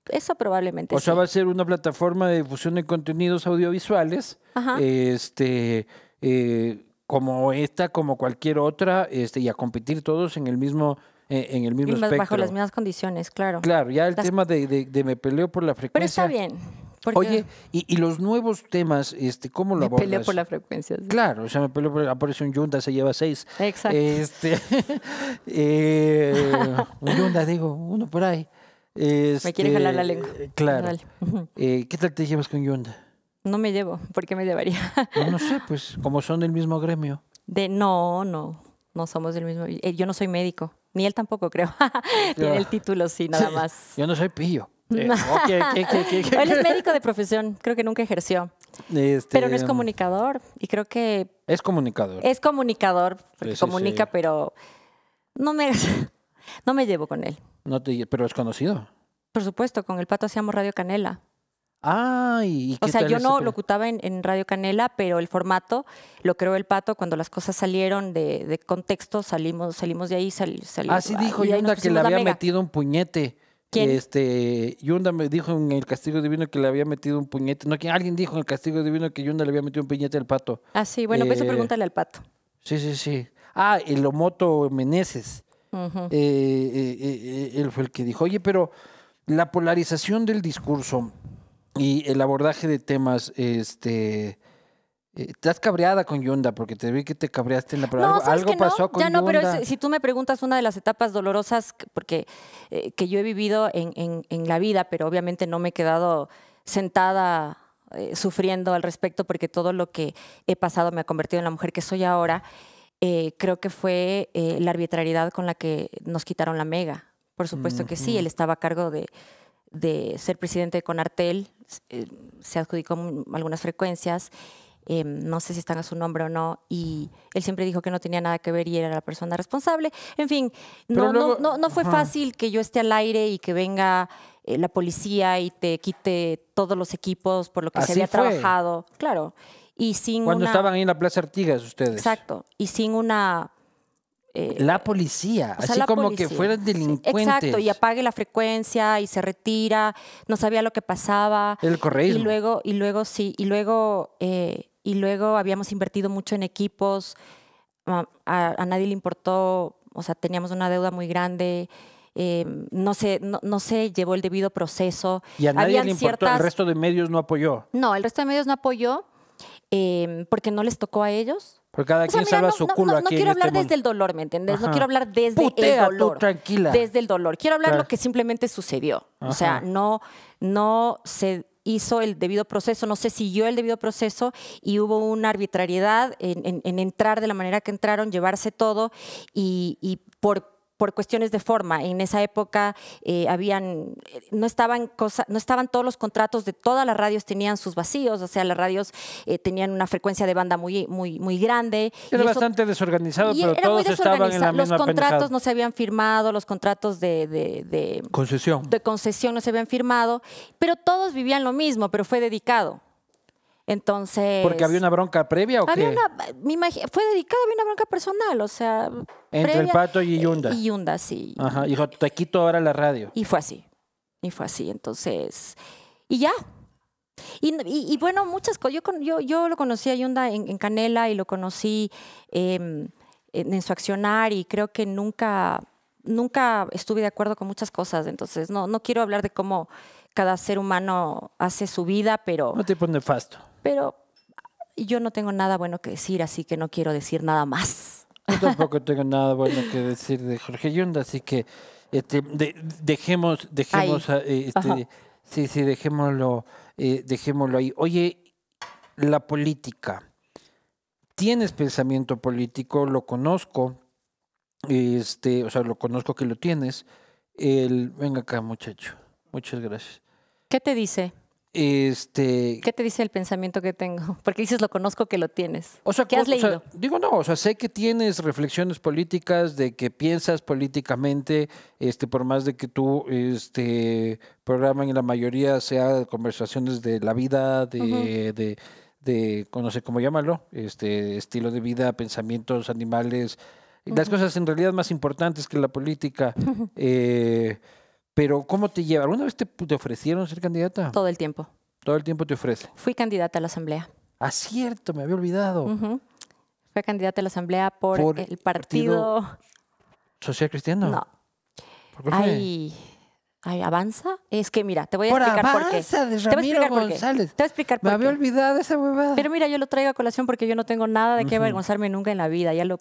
Eso probablemente. O sea, va a ser una plataforma de difusión de contenidos audiovisuales, como esta, como cualquier otra, y a competir todos en el mismo espectro. Bajo las mismas condiciones, claro. Claro, ya el tema de me peleo por la frecuencia. Pero está bien. Porque... Oye, y los nuevos temas, ¿cómo lo abordas? Me peleo por la frecuencia. Sí. Claro, o sea, me peleo por... Aparece un yunda, se lleva 6. Exacto. Un yunda, digo, uno por ahí. Me quiere jalar la lengua. Claro. ¿Qué tal te llevas con Yonda? No me llevo, ¿por qué me llevaría? No sé, pues, como son del mismo gremio. No somos del mismo. Yo no soy médico, ni él tampoco, creo. Tiene el título, sí, nada más. Yo no soy pillo. Él es médico de profesión, creo que nunca ejerció. Pero no es comunicador, y creo que... Es comunicador. Es comunicador, porque comunica, pero no me llevo con él. ¿Pero es conocido? Por supuesto, con el Pato hacíamos Radio Canela. ¡Ay! O sea, yo no locutaba en Radio Canela, pero el formato lo creó el Pato. Cuando las cosas salieron de contexto, salimos de ahí. Así dijo Yunda que le había metido un puñete. ¿Quién? Yunda me dijo en el Castigo Divino que le había metido un puñete. No, alguien dijo en el Castigo Divino que Yunda le había metido un puñete al Pato. Ah, sí, bueno, pues eso pregúntale al Pato. Sí, sí, sí. Ah, el Omoto Meneses. Él fue el que dijo, oye, pero la polarización del discurso y el abordaje de temas, estás cabreada con Yunda porque te vi que te cabreaste en la palabra. No, algo pasó con Yunda. Ya no, pero si tú me preguntas una de las etapas dolorosas porque, que yo he vivido en la vida, pero obviamente no me he quedado sentada sufriendo al respecto porque todo lo que he pasado me ha convertido en la mujer que soy ahora. Creo que fue la arbitrariedad con la que nos quitaron la Mega. Por supuesto que sí, él estaba a cargo de ser presidente de Conartel, se adjudicó algunas frecuencias no sé si están a su nombre o no, y él siempre dijo que no tenía nada que ver y era la persona responsable. En fin, no fue fácil que yo esté al aire y que venga la policía y te quite todos los equipos por lo que se había trabajado. Claro. Y sin cuando estaban ahí en la Plaza Artigas ustedes. Exacto. Y sin una... la policía, así como que fueran delincuentes. Exacto, y apague la frecuencia y se retira, no sabía lo que pasaba. El correísmo. Y luego habíamos invertido mucho en equipos, a nadie le importó, o sea, teníamos una deuda muy grande, no se llevó el debido proceso. Y a nadie le importó, el resto de medios no apoyó. No, el resto de medios no apoyó porque no les tocó a ellos. Porque cada quien salva su culo aquí. No quiero hablar desde el dolor, ¿me entiendes? No quiero hablar desde el dolor. Tranquila. Desde el dolor. Quiero hablar lo que simplemente sucedió. O sea, no se hizo el debido proceso, no se siguió el debido proceso y hubo una arbitrariedad en entrar de la manera que entraron, llevarse todo y por cuestiones de forma. En esa época no estaban todos los contratos de todas las radios, tenían sus vacíos, o sea, las radios tenían una frecuencia de banda muy grande. Era bastante desorganizado, pero todos estaban en la misma pendejada. Los contratos no se habían firmado, los contratos de concesión no se habían firmado, pero todos vivían lo mismo, pero fue dedicado. Entonces... ¿Porque había una bronca previa o había qué? Fue dedicada, había una bronca personal, o sea... Entre previa, el Pato y Yunda. Y Yunda, sí. Ajá, dijo, te quito ahora la radio. Y fue así, entonces... Y ya. Y bueno, muchas cosas. Yo lo conocí a Yunda en Canela y lo conocí en su accionar y creo que nunca estuve de acuerdo con muchas cosas, entonces no quiero hablar de cómo cada ser humano hace su vida, pero... No te pone nefasto. Pero yo no tengo nada bueno que decir, así que no quiero decir nada más. Yo tampoco tengo nada bueno que decir de Jorge Yunda, así que dejémoslo ahí. Oye, la política. ¿Tienes pensamiento político? Lo conozco. O sea, lo conozco que lo tienes. Venga acá, muchacho. Muchas gracias. ¿Qué te dice? ¿Qué te dice el pensamiento que tengo? Porque dices, lo conozco que lo tienes. O sea, ¿qué has leído? O sea, digo, no, o sea, sé que tienes reflexiones políticas, de que piensas políticamente, por más de que tú programas en la mayoría sea conversaciones de la vida, de no sé cómo llamarlo, estilo de vida, pensamientos, animales, las cosas en realidad más importantes que la política. Pero, ¿cómo te lleva? ¿Alguna vez te ofrecieron ser candidata? Todo el tiempo. ¿Todo el tiempo te ofrecen? Fui candidata a la asamblea. Ah, cierto, me había olvidado. Fui candidata a la asamblea por el partido... ¿Social Cristiano? No. ¿Por qué fue? Ay, ¿Avanza? Es que mira, te voy a explicar por qué. Avanza de Ramiro González. Te voy a explicar por qué. Me había olvidado esa huevada. Pero mira, yo lo traigo a colación porque yo no tengo nada de qué avergonzarme nunca en la vida. Ya lo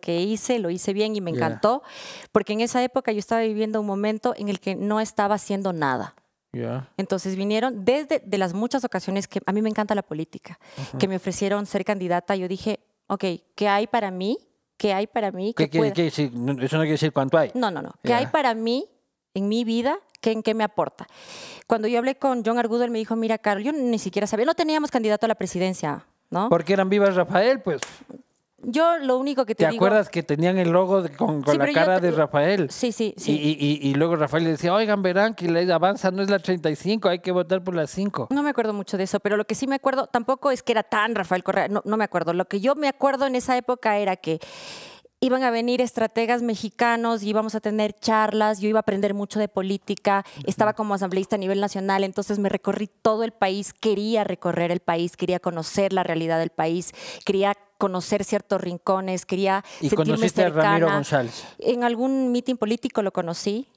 hice bien y me encantó. Yeah. Porque en esa época yo estaba viviendo un momento en el que no estaba haciendo nada. Yeah. Entonces vinieron, de las muchas ocasiones que a mí me encanta la política, que me ofrecieron ser candidata, yo dije, ok, ¿qué hay para mí? ¿Qué hay para mí? ¿Qué quiere decir? Eso no quiere decir cuánto hay. No, no, no. Yeah. ¿Qué hay para mí en mi vida? ¿En qué me aporta? Cuando yo hablé con John Argudo, él me dijo, mira, Karol, yo ni siquiera sabía, no teníamos candidato a la presidencia, ¿no? Porque eran Vivas Rafael, pues. Yo lo único que te digo... ¿Te acuerdas que tenían el logo con la cara de Rafael? Sí, sí, sí. Y luego Rafael le decía, oigan, verán que la Avanza no es la 35, hay que votar por la 5. No me acuerdo mucho de eso, pero lo que sí me acuerdo, tampoco es que era tan Rafael Correa, no me acuerdo. Lo que yo me acuerdo en esa época era que... iban a venir estrategas mexicanos, íbamos a tener charlas, yo iba a aprender mucho de política, estaba como asambleísta a nivel nacional, entonces me recorrí todo el país, quería recorrer el país, quería conocer la realidad del país, quería conocer ciertos rincones, quería sentirme cercana. ¿Y conociste a Ramiro González? En algún mitin político lo conocí,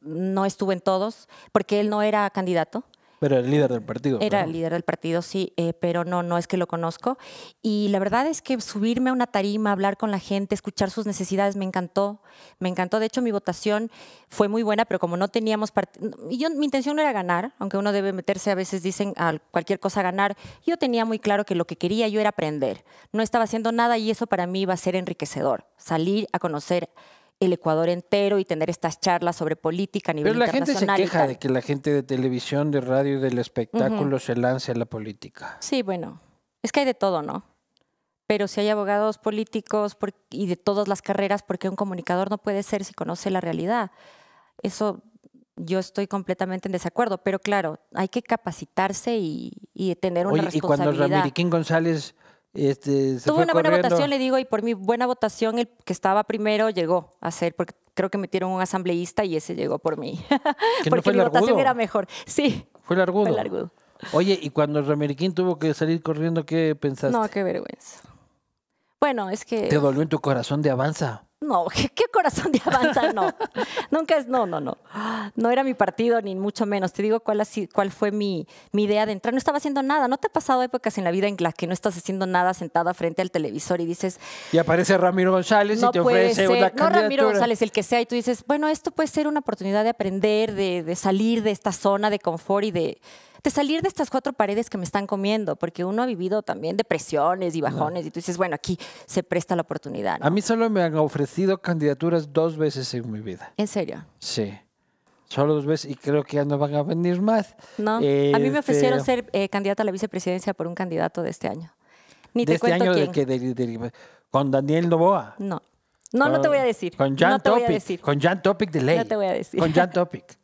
no estuve en todos, porque él no era candidato. Pero el líder del partido. Era el líder del partido, sí, pero no es que lo conozco. Y la verdad es que subirme a una tarima, hablar con la gente, escuchar sus necesidades, me encantó. Me encantó. De hecho, mi votación fue muy buena, pero como no teníamos partido... Mi intención no era ganar, aunque uno debe meterse, a veces dicen, a cualquier cosa a ganar. Yo tenía muy claro que lo que quería yo era aprender. No estaba haciendo nada y eso para mí iba a ser enriquecedor. Salir a conocer el Ecuador entero y tener estas charlas sobre política a nivel internacional. Pero la gente se queja de que la gente de televisión, de radio y del espectáculo se lance a la política. Sí, bueno, Es que hay de todo, ¿no? Pero si hay abogados políticos y de todas las carreras, porque un comunicador no puede ser si conoce la realidad. Eso yo estoy completamente en desacuerdo. Pero claro, hay que capacitarse y tener una responsabilidad. Y cuando Ramiriquín González... tuvo una buena votación, le digo, y por mi buena votación el que estaba primero llegó a ser, porque creo que metieron un asambleísta y ese llegó por mí. Porque mi votación era mejor. Sí. Fue largudo. Fue largudo. Oye, y cuando Ramiriquín tuvo que salir corriendo, ¿qué pensaste? No, qué vergüenza. Bueno, es que... ¿Te dolió en tu corazón de Avanza? No, ¿qué corazón de Avanza? No. Nunca es... No, no, no. No era mi partido, ni mucho menos. Te digo cuál fue mi idea de entrar. No estaba haciendo nada. ¿No te ha pasado épocas en la vida en las que no estás haciendo nada sentada frente al televisor y dices... Y aparece Ramiro González y te ofrece una candidatura? No, Ramiro González, el que sea. Y tú dices, bueno, esto puede ser una oportunidad de aprender, de salir de esta zona de confort y de salir de estas cuatro paredes que me están comiendo, porque uno ha vivido también depresiones y bajones, no. Y tú dices, bueno, aquí se presta la oportunidad, ¿no? A mí solo me han ofrecido candidaturas 2 veces en mi vida. ¿En serio? Sí, solo 2 veces y creo que ya no van a venir más. No, a mí me ofrecieron ser candidata a la vicepresidencia por un candidato de este año. Ni te cuento quién. ¿Con Daniel Noboa? No, no, no te voy a decir. Con Jan Topic. Con Jan Topic de ley. No te voy a decir. Con Jan Topic.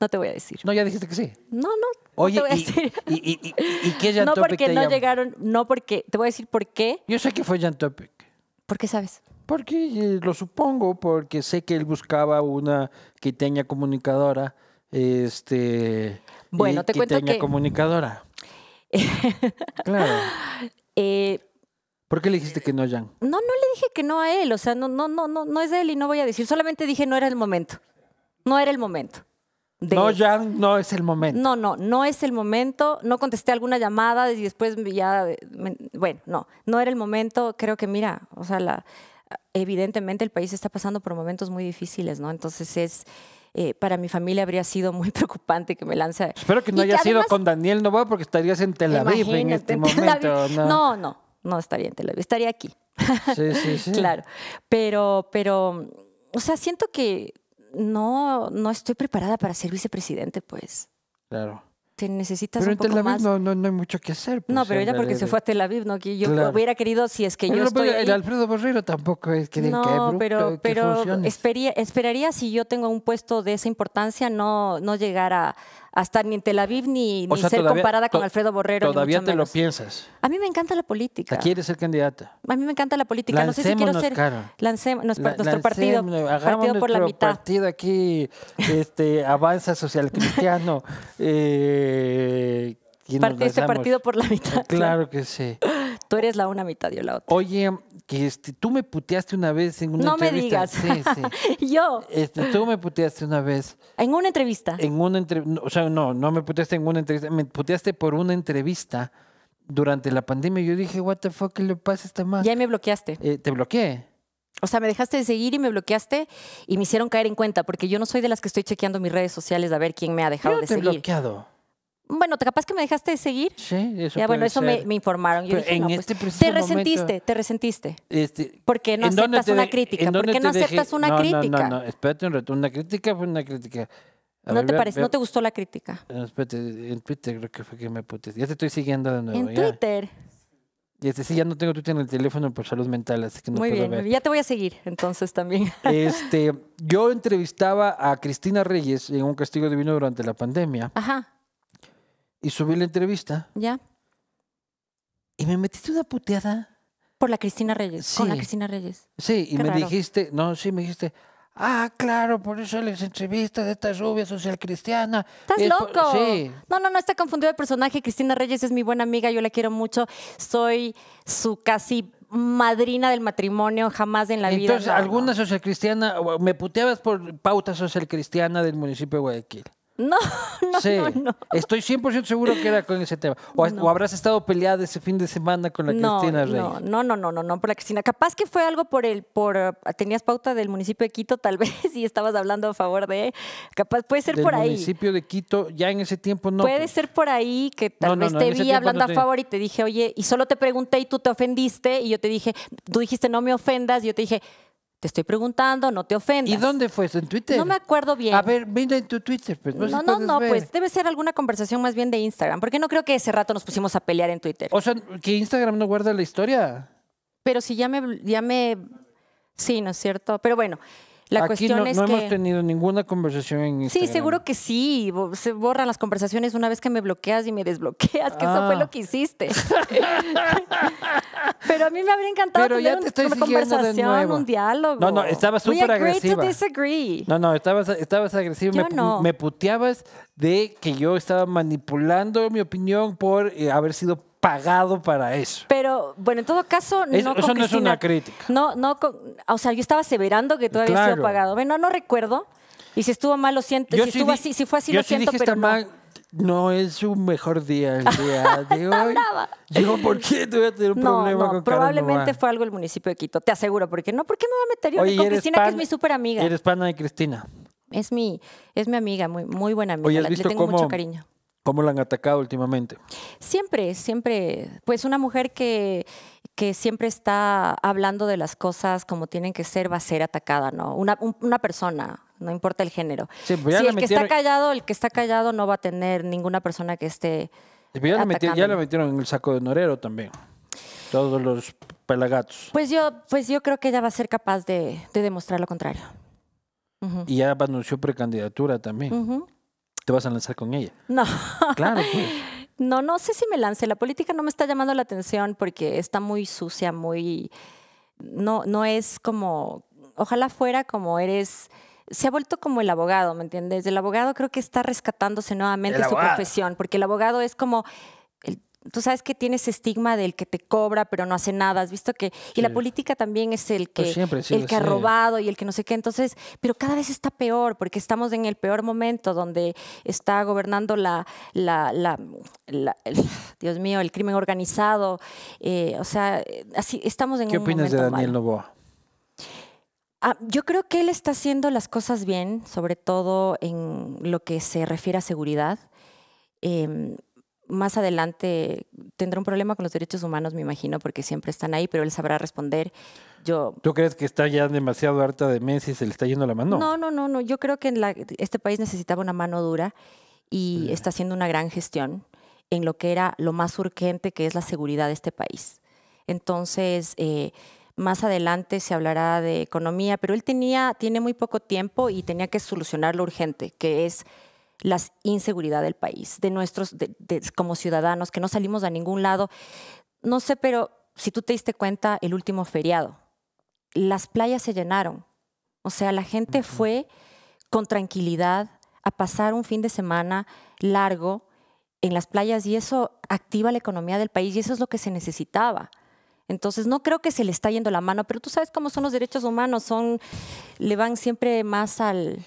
No te voy a decir. No, ya dijiste que sí. No, no. Oye, no te voy a decir. ¿Y qué Jan Topic? No, porque no llegaron. No, porque te voy a decir por qué. Yo sé que fue Jan Topic. ¿Por qué sabes? Porque lo supongo, porque sé que él buscaba una quiteña comunicadora. Bueno, te cuento que quiteña comunicadora. Claro. ¿Por qué le dijiste que no, Jan? No, no le dije que no a él. O sea, no es de él y no voy a decir. Solamente dije no era el momento. No era el momento. No, Jan, no es el momento. No, no, no es el momento. No contesté alguna llamada y después ya... Bueno, no era el momento. Creo que, mira, o sea, evidentemente el país está pasando por momentos muy difíciles, ¿no? Entonces es... para mi familia habría sido muy preocupante que me lance... Espero que no haya sido con Daniel Noboa porque estarías en Tel Aviv en este momento. No estaría en Tel Aviv. Estaría aquí. Sí, sí, sí. Claro. Pero, o sea, siento que... No estoy preparada para ser vicepresidente, pues. Claro. Te necesitas un poco más. Pero en Tel Aviv no hay mucho que hacer. Pues, no, pero ella porque se fue a Tel Aviv, ¿no? Que yo hubiera querido, si es que yo estoy ahí. El Alfredo Borrero tampoco es que... No, pero esperaría, si yo tengo un puesto de esa importancia, no llegar a estar ni en Tel Aviv ni ser comparada con Alfredo Borrero. Todavía te lo piensas. A mí me encanta la política. ¿Quieres ser candidata? A mí me encanta la política. No sé si quiero ser... Nuestro partido. Partido por la mitad. Partido aquí, Avanza Social Cristiano. Partido por la mitad. Claro que sí. Tú eres la una mitad, yo la otra. Oye, que tú me puteaste una vez en una entrevista. No me digas. Sí, sí. Yo. Tú me puteaste una vez. ¿En una entrevista? En una entrevista. O sea, no me puteaste en una entrevista. Me puteaste por una entrevista durante la pandemia. Yo dije, what the fuck, ¿qué le pasa a esta madre? Ya me bloqueaste. Te bloqueé. O sea, me dejaste de seguir y me bloqueaste y me hicieron caer en cuenta, porque yo no soy de las que estoy chequeando mis redes sociales a ver quién me ha dejado de seguir. Yo te he bloqueado. Bueno, capaz que me dejaste de seguir. Sí, eso ya, bueno, eso me informaron. Yo dije, te resentiste. Porque no aceptas una crítica. ¿Por qué no aceptas una crítica? No, espérate un rato. Una crítica fue una crítica. ¿No te gustó la crítica? No, espérate, en Twitter creo que fue que me puteaste. Ya te estoy siguiendo de nuevo. ¿En Twitter? Sí, ya no tengo Twitter en el teléfono por salud mental, así que no puedo ver. Muy bien, ya te voy a seguir, entonces, también. Yo entrevistaba a Cristina Reyes en un Castigo Divino durante la pandemia. Ajá. Y subí la entrevista. Ya. Y me metiste una puteada. Por la Cristina Reyes. Sí. Con la Cristina Reyes. Sí, y dijiste, me dijiste, claro, por eso las entrevistas de esta rubia social cristiana. ¡Estás loco! Sí. No, está confundido el personaje. Cristina Reyes es mi buena amiga, yo la quiero mucho. Soy su casi madrina del matrimonio, jamás en la vida. Entonces, alguna social cristiana, me puteabas por pauta social cristiana del municipio de Guayaquil. No. Estoy 100% seguro que era con ese tema. O habrás estado peleada ese fin de semana con la Cristina Reyes. No, por la Cristina. Capaz que fue algo tenías pauta del municipio de Quito, tal vez, y estabas hablando a favor de... Capaz, puede ser por ahí. Del municipio de Quito, ya en ese tiempo no. Puede ser por ahí que tal vez te vi hablando a favor y te dije, oye, y solo te pregunté y tú te ofendiste, y yo te dije, tú dijiste no me ofendas, y yo te dije... Te estoy preguntando, no te ofendas. ¿Y dónde fue eso? ¿En Twitter? No me acuerdo bien. A ver, mira en tu Twitter. Pues, no, no, no, ver. Pues debe ser alguna conversación más bien de Instagram, porque no creo que ese rato nos pusimos a pelear en Twitter. O sea, que Instagram no guarda la historia. Pero si ya me... Sí, ¿no es cierto? Pero bueno, la aquí cuestión no, es no que... no hemos tenido ninguna conversación en Instagram. Sí, seguro que sí. Se borran las conversaciones una vez que me bloqueas y me desbloqueas, que eso fue lo que hiciste. Pero a mí me habría encantado tener una conversación, un diálogo. No, no, estaba súper agresiva. No, no, estabas agresiva. Me puteabas de que yo estaba manipulando mi opinión por haber sido pagado para eso. Pero, bueno, en todo caso... Eso no es una crítica. No, no, o sea, yo estaba aseverando que tú habías sido pagado. Bueno, no recuerdo. Y si estuvo mal, lo siento. Si estuvo así, si fue así, lo siento, pero no. No es su mejor día el día de hoy. Yo, ¿por qué te voy a tener un problema con Karol Noboa? Probablemente fue algo el municipio de Quito, te aseguro. Porque no, ¿por qué me va a meter yo con Cristina, que es mi súper amiga? Eres pana de Cristina. Es mi amiga, muy, muy buena amiga. Oye, le tengo mucho cariño. ¿Cómo la han atacado últimamente? Siempre, siempre. Pues una mujer que siempre está hablando de las cosas como tienen que ser, va a ser atacada, ¿no? Una persona... No importa el género. Sí, pues si el que está callado no va a tener ninguna persona que esté. Ya la metieron en el saco de Norero también. Todos los pelagatos. Pues yo creo que ella va a ser capaz de demostrar lo contrario. Y ya anunció precandidatura también. ¿Te vas a lanzar con ella? No. Claro, pues. No, no sé si me lance. La política no me está llamando la atención porque está muy sucia, muy. No, no es como. Ojalá fuera como eres. Se ha vuelto como el abogado, ¿me entiendes? El abogado creo que está rescatándose nuevamente su profesión, porque el abogado es como... Tú sabes que tiene ese estigma del que te cobra pero no hace nada, has visto que... Sí. Y la política también es el que ha robado y el que no sé qué, entonces... Pero cada vez está peor, porque estamos en el peor momento donde está gobernando Dios mío, el crimen organizado. O sea, así estamos en un momento. ¿Qué opinas de Daniel Noboa? Ah, yo creo que él está haciendo las cosas bien, sobre todo en lo que se refiere a seguridad. Más adelante tendrá un problema con los derechos humanos, me imagino, porque siempre están ahí, pero él sabrá responder. ¿Tú crees que está ya demasiado harta de Messi y se le está yendo la mano? No, no, no, no. Yo creo que este país necesitaba una mano dura y está haciendo una gran gestión en lo que era lo más urgente, que es la seguridad de este país. Entonces... más adelante se hablará de economía, pero él tiene muy poco tiempo y tenía que solucionar lo urgente, que es la inseguridad del país, de nuestros, como ciudadanos, que no salimos a ningún lado. No sé, pero si tú te diste cuenta, el último feriado, las playas se llenaron. O sea, la gente fue con tranquilidad a pasar un fin de semana largo en las playas y eso activa la economía del país y eso es lo que se necesitaba. Entonces, no creo que se le está yendo la mano, pero tú sabes cómo son los derechos humanos, le van siempre más al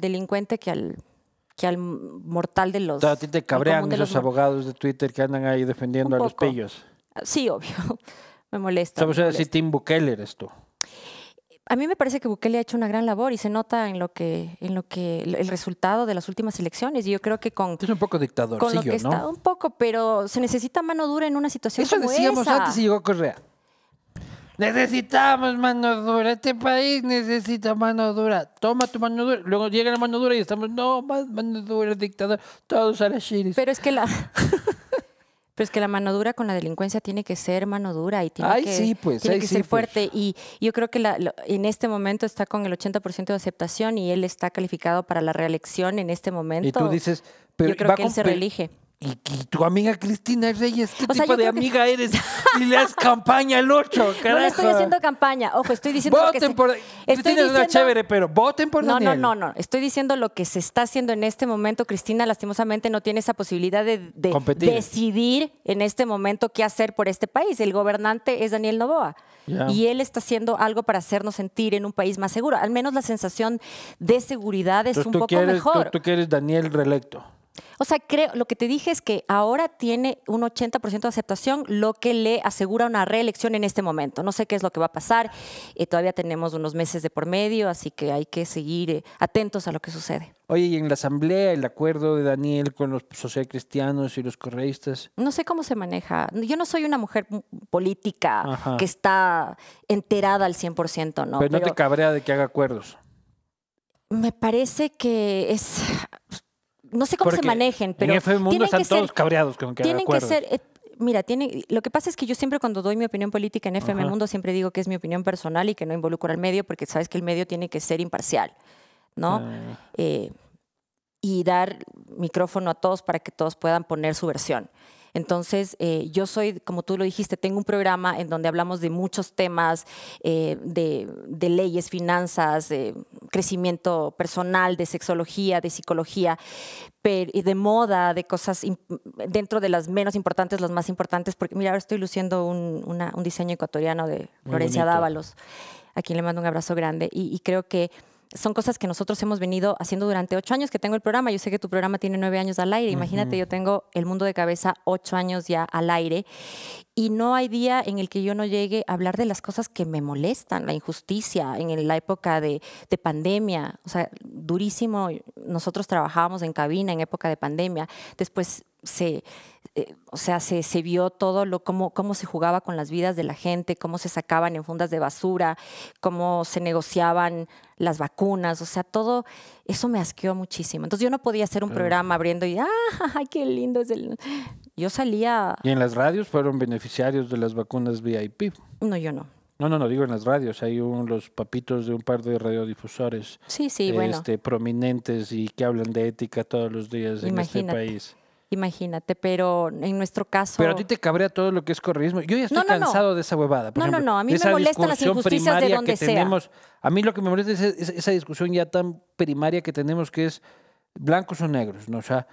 delincuente que al mortal de los... A ti te cabrean esos abogados de Twitter que andan ahí defendiendo a los pillos. Sí, obvio. Me molesta. ¿Sabes si Tim Bukele eres tú? A mí me parece que Bukele ha hecho una gran labor y se nota en lo que el resultado de las últimas elecciones. Y yo creo que con... Es un poco dictador, con lo que está, un poco, pero se necesita mano dura en una situación como esa. Eso decíamos antes y llegó Correa. Necesitamos mano dura. Este país necesita mano dura. Toma tu mano dura. Luego llega la mano dura y estamos, no, más mano dura, dictador. Todos a las chiris. Pero es que la mano dura con la delincuencia tiene que ser mano dura y tiene que ser fuerte. Pues. Y yo creo que en este momento está con el 80% de aceptación y él está calificado para la reelección en este momento. Y tú dices, pero yo creo que él se reelige. ¿Y tu amiga Cristina Reyes? ¿Qué tipo de amiga eres? Y le das campaña al 8, carajo. No le estoy haciendo campaña. Ojo, estoy diciendo Cristina es una chévere, pero voten por Daniel. No, no, no. Estoy diciendo lo que se está haciendo en este momento. Cristina, lastimosamente, no tiene esa posibilidad de decidir en este momento qué hacer por este país. El gobernante es Daniel Noboa. Yeah. Y él está haciendo algo para hacernos sentir en un país más seguro. Al menos la sensación de seguridad es un poco mejor. ¿Tú quieres Daniel reelecto? O sea, creo, lo que te dije es que ahora tiene un 80% de aceptación, lo que le asegura una reelección en este momento. No sé qué es lo que va a pasar. Todavía tenemos unos meses de por medio, así que hay que seguir atentos a lo que sucede. Oye, y en la asamblea, el acuerdo de Daniel con los socialcristianos y los correístas. No sé cómo se maneja. Yo no soy una mujer política que está enterada al 100%, ¿no? Pero no te cabrea de que haga acuerdos. Me parece que es... No sé cómo se manejen, pero... En FM Mundo están todos cabreados con que haga acuerdos. Tienen que ser... Mira, lo que pasa es que yo siempre cuando doy mi opinión política en FM Mundo siempre digo que es mi opinión personal y que no involucro al medio, porque sabes que el medio tiene que ser imparcial, ¿no? Y dar micrófono a todos para que todos puedan poner su versión. Entonces, yo soy, como tú lo dijiste, tengo un programa en donde hablamos de muchos temas, de leyes, finanzas, crecimiento personal, de sexología, de psicología, de moda, de cosas dentro de las menos importantes, las más importantes. Porque mira, ahora estoy luciendo un diseño ecuatoriano de Florencia Dávalos, a quien le mando un abrazo grande. Y creo que son cosas que nosotros hemos venido haciendo durante 8 años que tengo el programa. Yo sé que tu programa tiene 9 años al aire. Imagínate, yo tengo El Mundo de Cabeza 8 años ya al aire. Y no hay día en el que yo no llegue a hablar de las cosas que me molestan, la injusticia en la época de pandemia. O sea, durísimo. Nosotros trabajábamos en cabina en época de pandemia. Después se vio todo cómo se jugaba con las vidas de la gente, cómo se sacaban en fundas de basura, cómo se negociaban las vacunas. O sea, todo eso me asqueó muchísimo. Entonces yo no podía hacer un programa abriendo y ¡ay, qué lindo es el...! Yo salía... ¿Y en las radios fueron beneficiarios de las vacunas VIP? No, yo no. No, digo en las radios. Hay los papitos de un par de radiodifusores prominentes y que hablan de ética todos los días en este país. Imagínate, pero en nuestro caso... Pero a ti te cabrea todo lo que es correísmo. Yo ya estoy cansado de esa huevada. Por ejemplo, a mí me molestan las injusticias de donde sea. A mí lo que me molesta es esa discusión ya tan primaria que tenemos, que es blancos o negros, ¿no? O sea,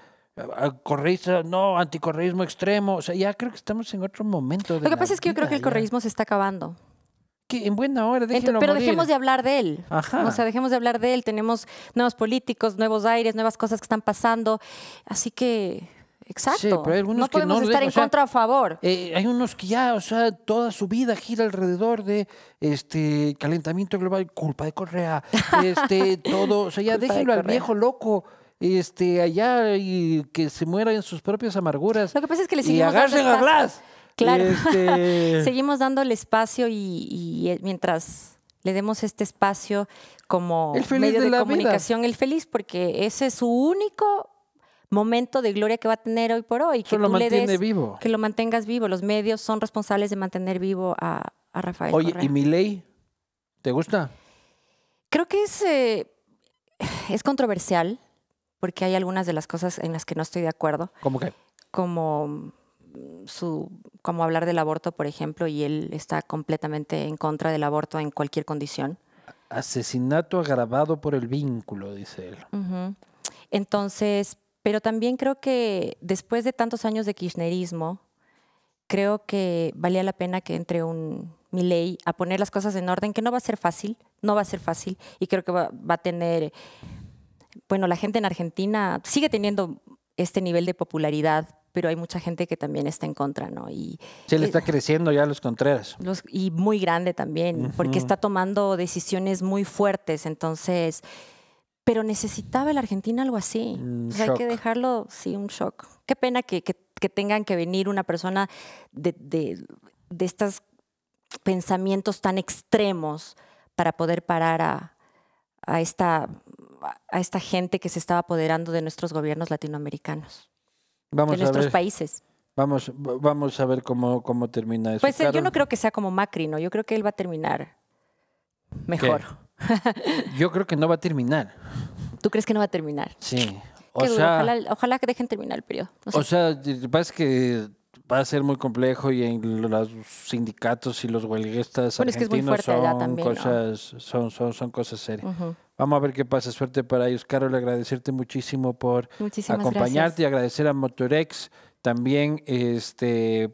correísta, no, anticorreísmo extremo. O sea, ya creo que estamos en otro momento. Lo que pasa es que yo creo que el correísmo se está acabando. Que en buena hora, déjenlo morir. Pero dejemos de hablar de él. O sea, dejemos de hablar de él. Tenemos nuevos políticos, nuevos aires, nuevas cosas que están pasando. Así que... Exacto. Sí, pero hay algunos no podemos estar en contra o a favor. Hay unos que ya, o sea, toda su vida gira alrededor de calentamiento global, culpa de Correa, todo, o sea, ya déjenlo al viejo loco, allá y que se muera en sus propias amarguras. Lo que pasa es que le seguimos dando espacio. Claro. Seguimos dándole espacio y mientras le demos este espacio como medio de comunicación, el feliz, porque ese es su único momento de gloria que va a tener hoy por hoy. Que lo mantiene vivo. Que lo mantengas vivo. Los medios son responsables de mantener vivo a Rafael Correa. Oye, ¿y Milei? ¿Te gusta? Creo que es controversial, porque hay algunas de las cosas en las que no estoy de acuerdo. ¿Cómo qué? Como hablar del aborto, por ejemplo, y él está completamente en contra del aborto en cualquier condición. Asesinato agravado por el vínculo, dice él. Entonces... Pero también creo que después de tantos años de kirchnerismo, creo que valía la pena que entre un Milei a poner las cosas en orden, que no va a ser fácil, no va a ser fácil. Y creo que va a tener... Bueno, la gente en Argentina sigue teniendo este nivel de popularidad, pero hay mucha gente que también está en contra, ¿no? Y se le está creciendo ya a los Contreras. Y muy grande también, porque está tomando decisiones muy fuertes, entonces... Pero necesitaba la Argentina algo así. O sea, hay que dejarlo, sí, un shock. Qué pena que tengan que venir una persona de estos pensamientos tan extremos para poder parar a esta gente que se estaba apoderando de nuestros gobiernos latinoamericanos, de nuestros países. Vamos a ver cómo termina eso. Pues yo no creo que sea como Macri, ¿no? Yo creo que él va a terminar mejor. ¿Qué? Yo creo que no va a terminar. ¿Tú crees que no va a terminar? Sí. Ojalá que dejen terminar el periodo. Pasa que va a ser muy complejo y en los sindicatos y los huelguistas argentinos son cosas serias. Vamos a ver qué pasa. Suerte para ellos. Karol, agradecerte muchísimo por acompañarte y agradecer a Motorex también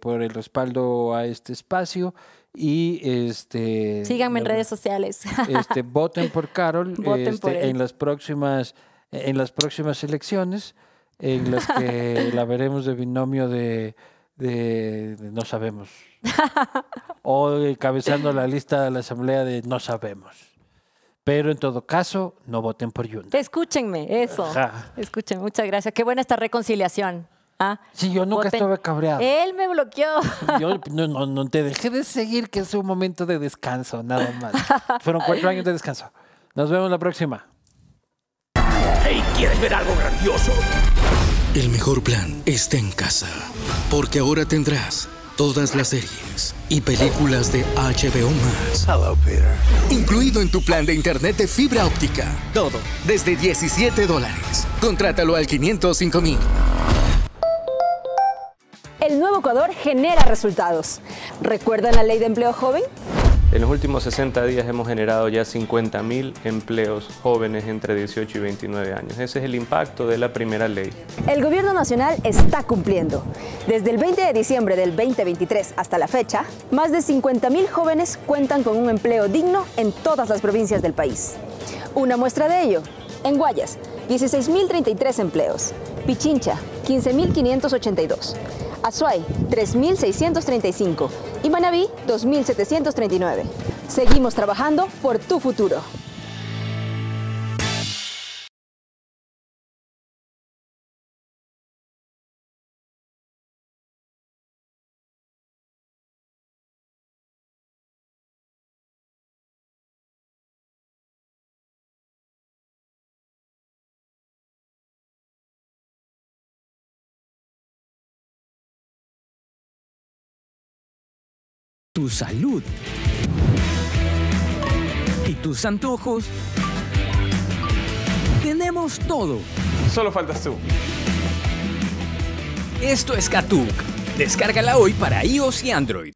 por el respaldo a este espacio. Y síganme en redes sociales. Voten por Karol en las próximas elecciones. en las que la veremos de binomio de no sabemos. O encabezando la lista de la asamblea de no sabemos. Pero en todo caso, no voten por Yunda. Escúchenme, eso. Ajá. Escúchenme, muchas gracias. Qué buena esta reconciliación. ¿Ah? Sí, yo nunca estuve cabreado. Él me bloqueó. Yo no te dejé de seguir, que es un momento de descanso, nada más. Fueron 4 años de descanso. Nos vemos la próxima. Hey, ¿quieres ver algo grandioso? El mejor plan está en casa, porque ahora tendrás todas las series y películas de HBO Max. Hello, Peter. Incluido en tu plan de internet de fibra óptica. Todo desde $17. Contrátalo al 505.000. El nuevo Ecuador genera resultados. ¿Recuerdan la ley de empleo joven? En los últimos 60 días hemos generado ya 50.000 empleos jóvenes entre 18 y 29 años. Ese es el impacto de la primera ley. El gobierno nacional está cumpliendo. Desde el 20 de diciembre del 2023 hasta la fecha, más de 50.000 jóvenes cuentan con un empleo digno en todas las provincias del país. Una muestra de ello, en Guayas, 16.033 empleos. Pichincha, 15.582. Azuay, 3.635 y Manabí, 2.739. Seguimos trabajando por tu futuro. Tu salud y tus antojos, tenemos todo. Solo faltas tú. Esto es Katuk. Descárgala hoy para iOS y Android.